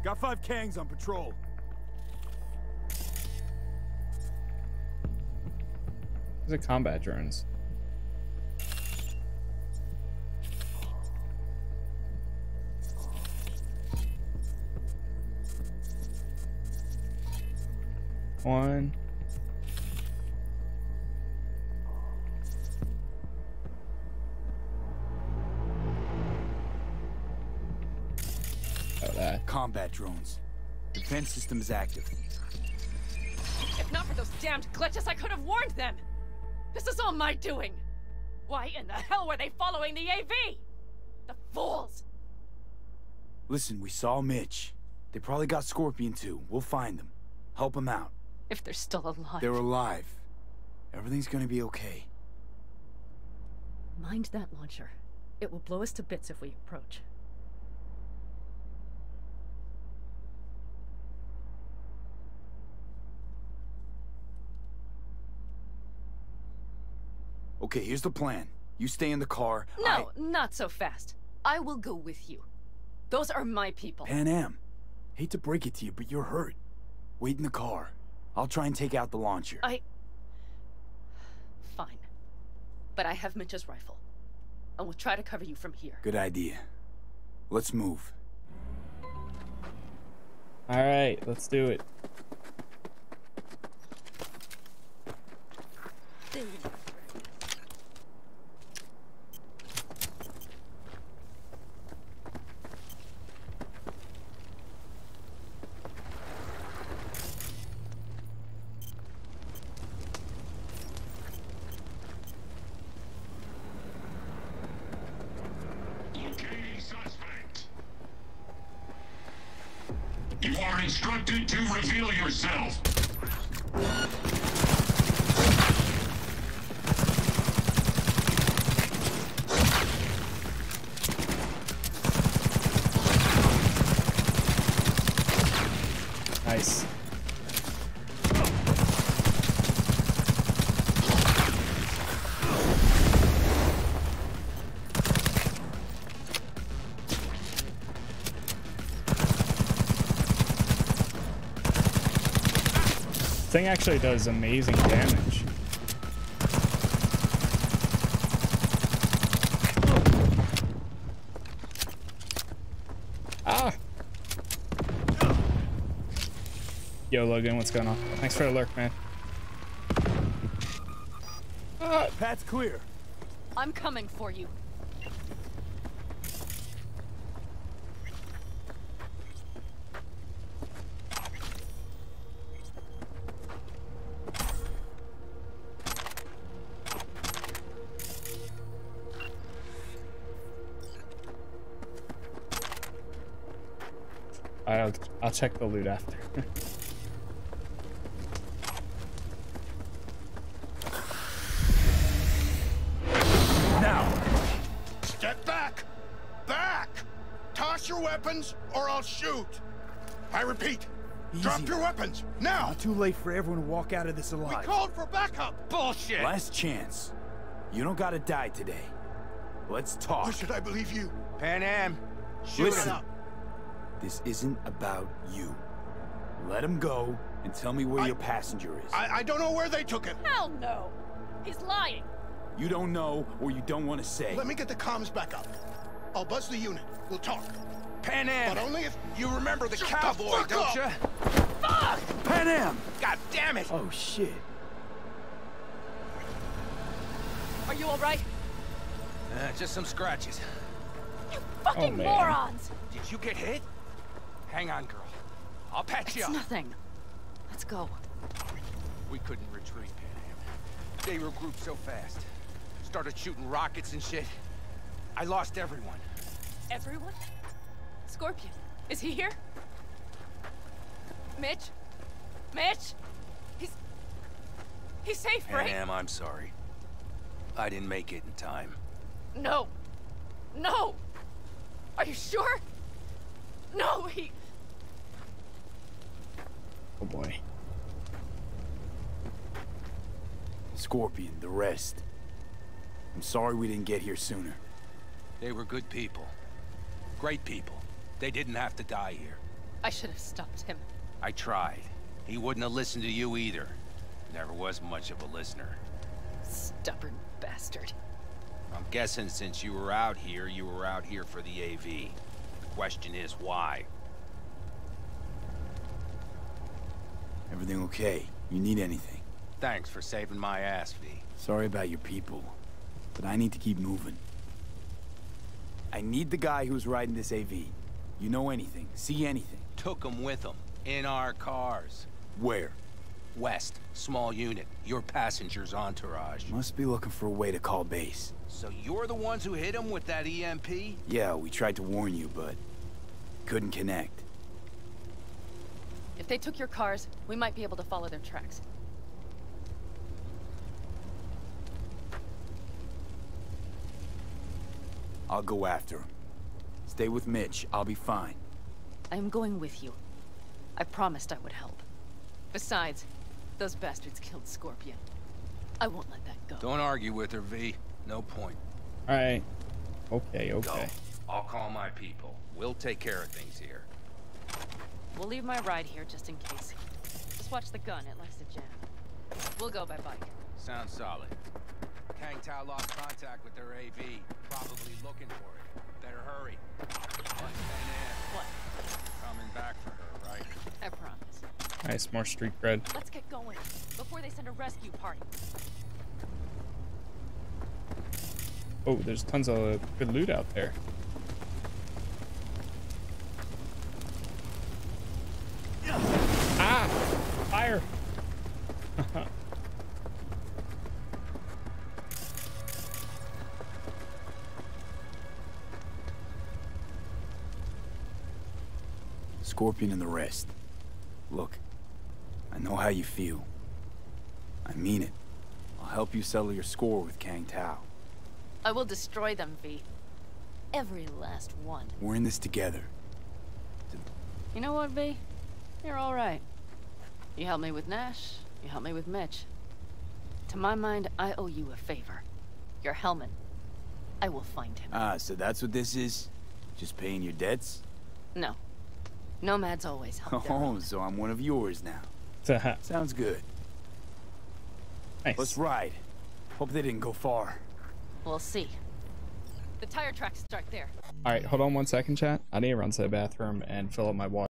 Got five Kangs on patrol. These are combat drones. One. Oh, that. Combat drones. Defense system is active. If not for those damned glitches, I could have warned them. This is all my doing. Why in the hell were they following the A V? The fools. Listen, we saw Mitch. They probably got Scorpion too. We'll find them. Help them out. If they're still alive. They're alive. Everything's gonna be okay. Mind that launcher. It will blow us to bits if we approach. Okay, here's the plan. You stay in the car. No, I... not so fast. I will go with you. Those are my people. Pan Am. Hate to break it to you, but you're hurt. Wait in the car. I'll try and take out the launcher. I... Fine. But I have Mitch's rifle. And we'll try to cover you from here. Good idea. Let's move. Alright, let's do it. Instructed to reveal yourself. Nice. This thing actually does amazing damage. Ah! Yo, Logan, what's going on? Thanks for the lurk, man. Ah. Path's clear. I'm coming for you. I'll, I'll check the loot after. Now! Step back! Back! Toss your weapons or I'll shoot! I repeat, easy. Drop your weapons, now! Not too late for everyone to walk out of this alive. We called for backup! Bullshit! Last chance. You don't gotta die today. Let's talk. Why should I believe you? Pan Am, shoot Listen. It up. This isn't about you. Let him go and tell me where I, your passenger is. I, I don't know where they took him. Hell no. He's lying. You don't know or you don't want to say. Let me get the comms back up. I'll buzz the unit. We'll talk. Pan Am. But only if you remember the Shut cowboy, the don't you? Fuck! Pan Am. God damn it. Oh, shit. Are you all right? Uh, just some scratches. You fucking oh, morons. Did you get hit? Hang on, girl. I'll patch you up. It's nothing. Let's go. We couldn't retreat, Pan Am. They were grouped so fast. There's started shooting rockets and shit. I lost everyone. Everyone? Scorpion, is he here? Mitch? Mitch? He's... He's safe, right? Damn, I'm sorry. I didn't make it in time. No. No! Are you sure? No, he... Oh boy. Scorpion, the rest. I'm sorry we didn't get here sooner. They were good people. Great people. They didn't have to die here. I should have stopped him. I tried. He wouldn't have listened to you either. Never was much of a listener. Stubborn bastard. I'm guessing since you were out here, you were out here for the A V. The question is why? Everything okay? You need anything? Thanks for saving my ass, V. Sorry about your people, but I need to keep moving. I need the guy who's riding this A V. You know anything? See anything? Took him with him. In our cars. Where? West. Small unit. Your passenger's entourage. Must be looking for a way to call base. So you're the ones who hit him with that E M P? Yeah, we tried to warn you, but... couldn't connect. If they took your cars, we might be able to follow their tracks. I'll go after him. Stay with Mitch. I'll be fine. I am going with you. I promised I would help. Besides, those bastards killed Scorpion. I won't let that go. Don't argue with her, V. No point. All right. Okay, okay. Go. I'll call my people. We'll take care of things here. We'll leave my ride here just in case. Just watch the gun. It likes to jam. We'll go by bike. Sounds solid. Kang Tao lost contact with their A V. Probably looking for it. Better hurry. What? Coming back for her. I promise. Nice, more street cred. Let's get going before they send a rescue party. Oh, there's tons of good loot out there. Ah! Fire! Scorpion and the rest. Look, I know how you feel. I mean it. I'll help you settle your score with Kang Tao. I will destroy them, V. Every last one. We're in this together. You know what, V? You're all right. You helped me with Nash. You helped me with Mitch. To my mind, I owe you a favor. You're Hellman. I will find him. Ah, so that's what this is? Just paying your debts? No. Nomads always help. Oh, so I'm one of yours now. Sounds good. Nice. Let's ride. Hope they didn't go far. We'll see. The tire tracks start there. All right, hold on one second, chat. I need to run to the bathroom and fill up my water.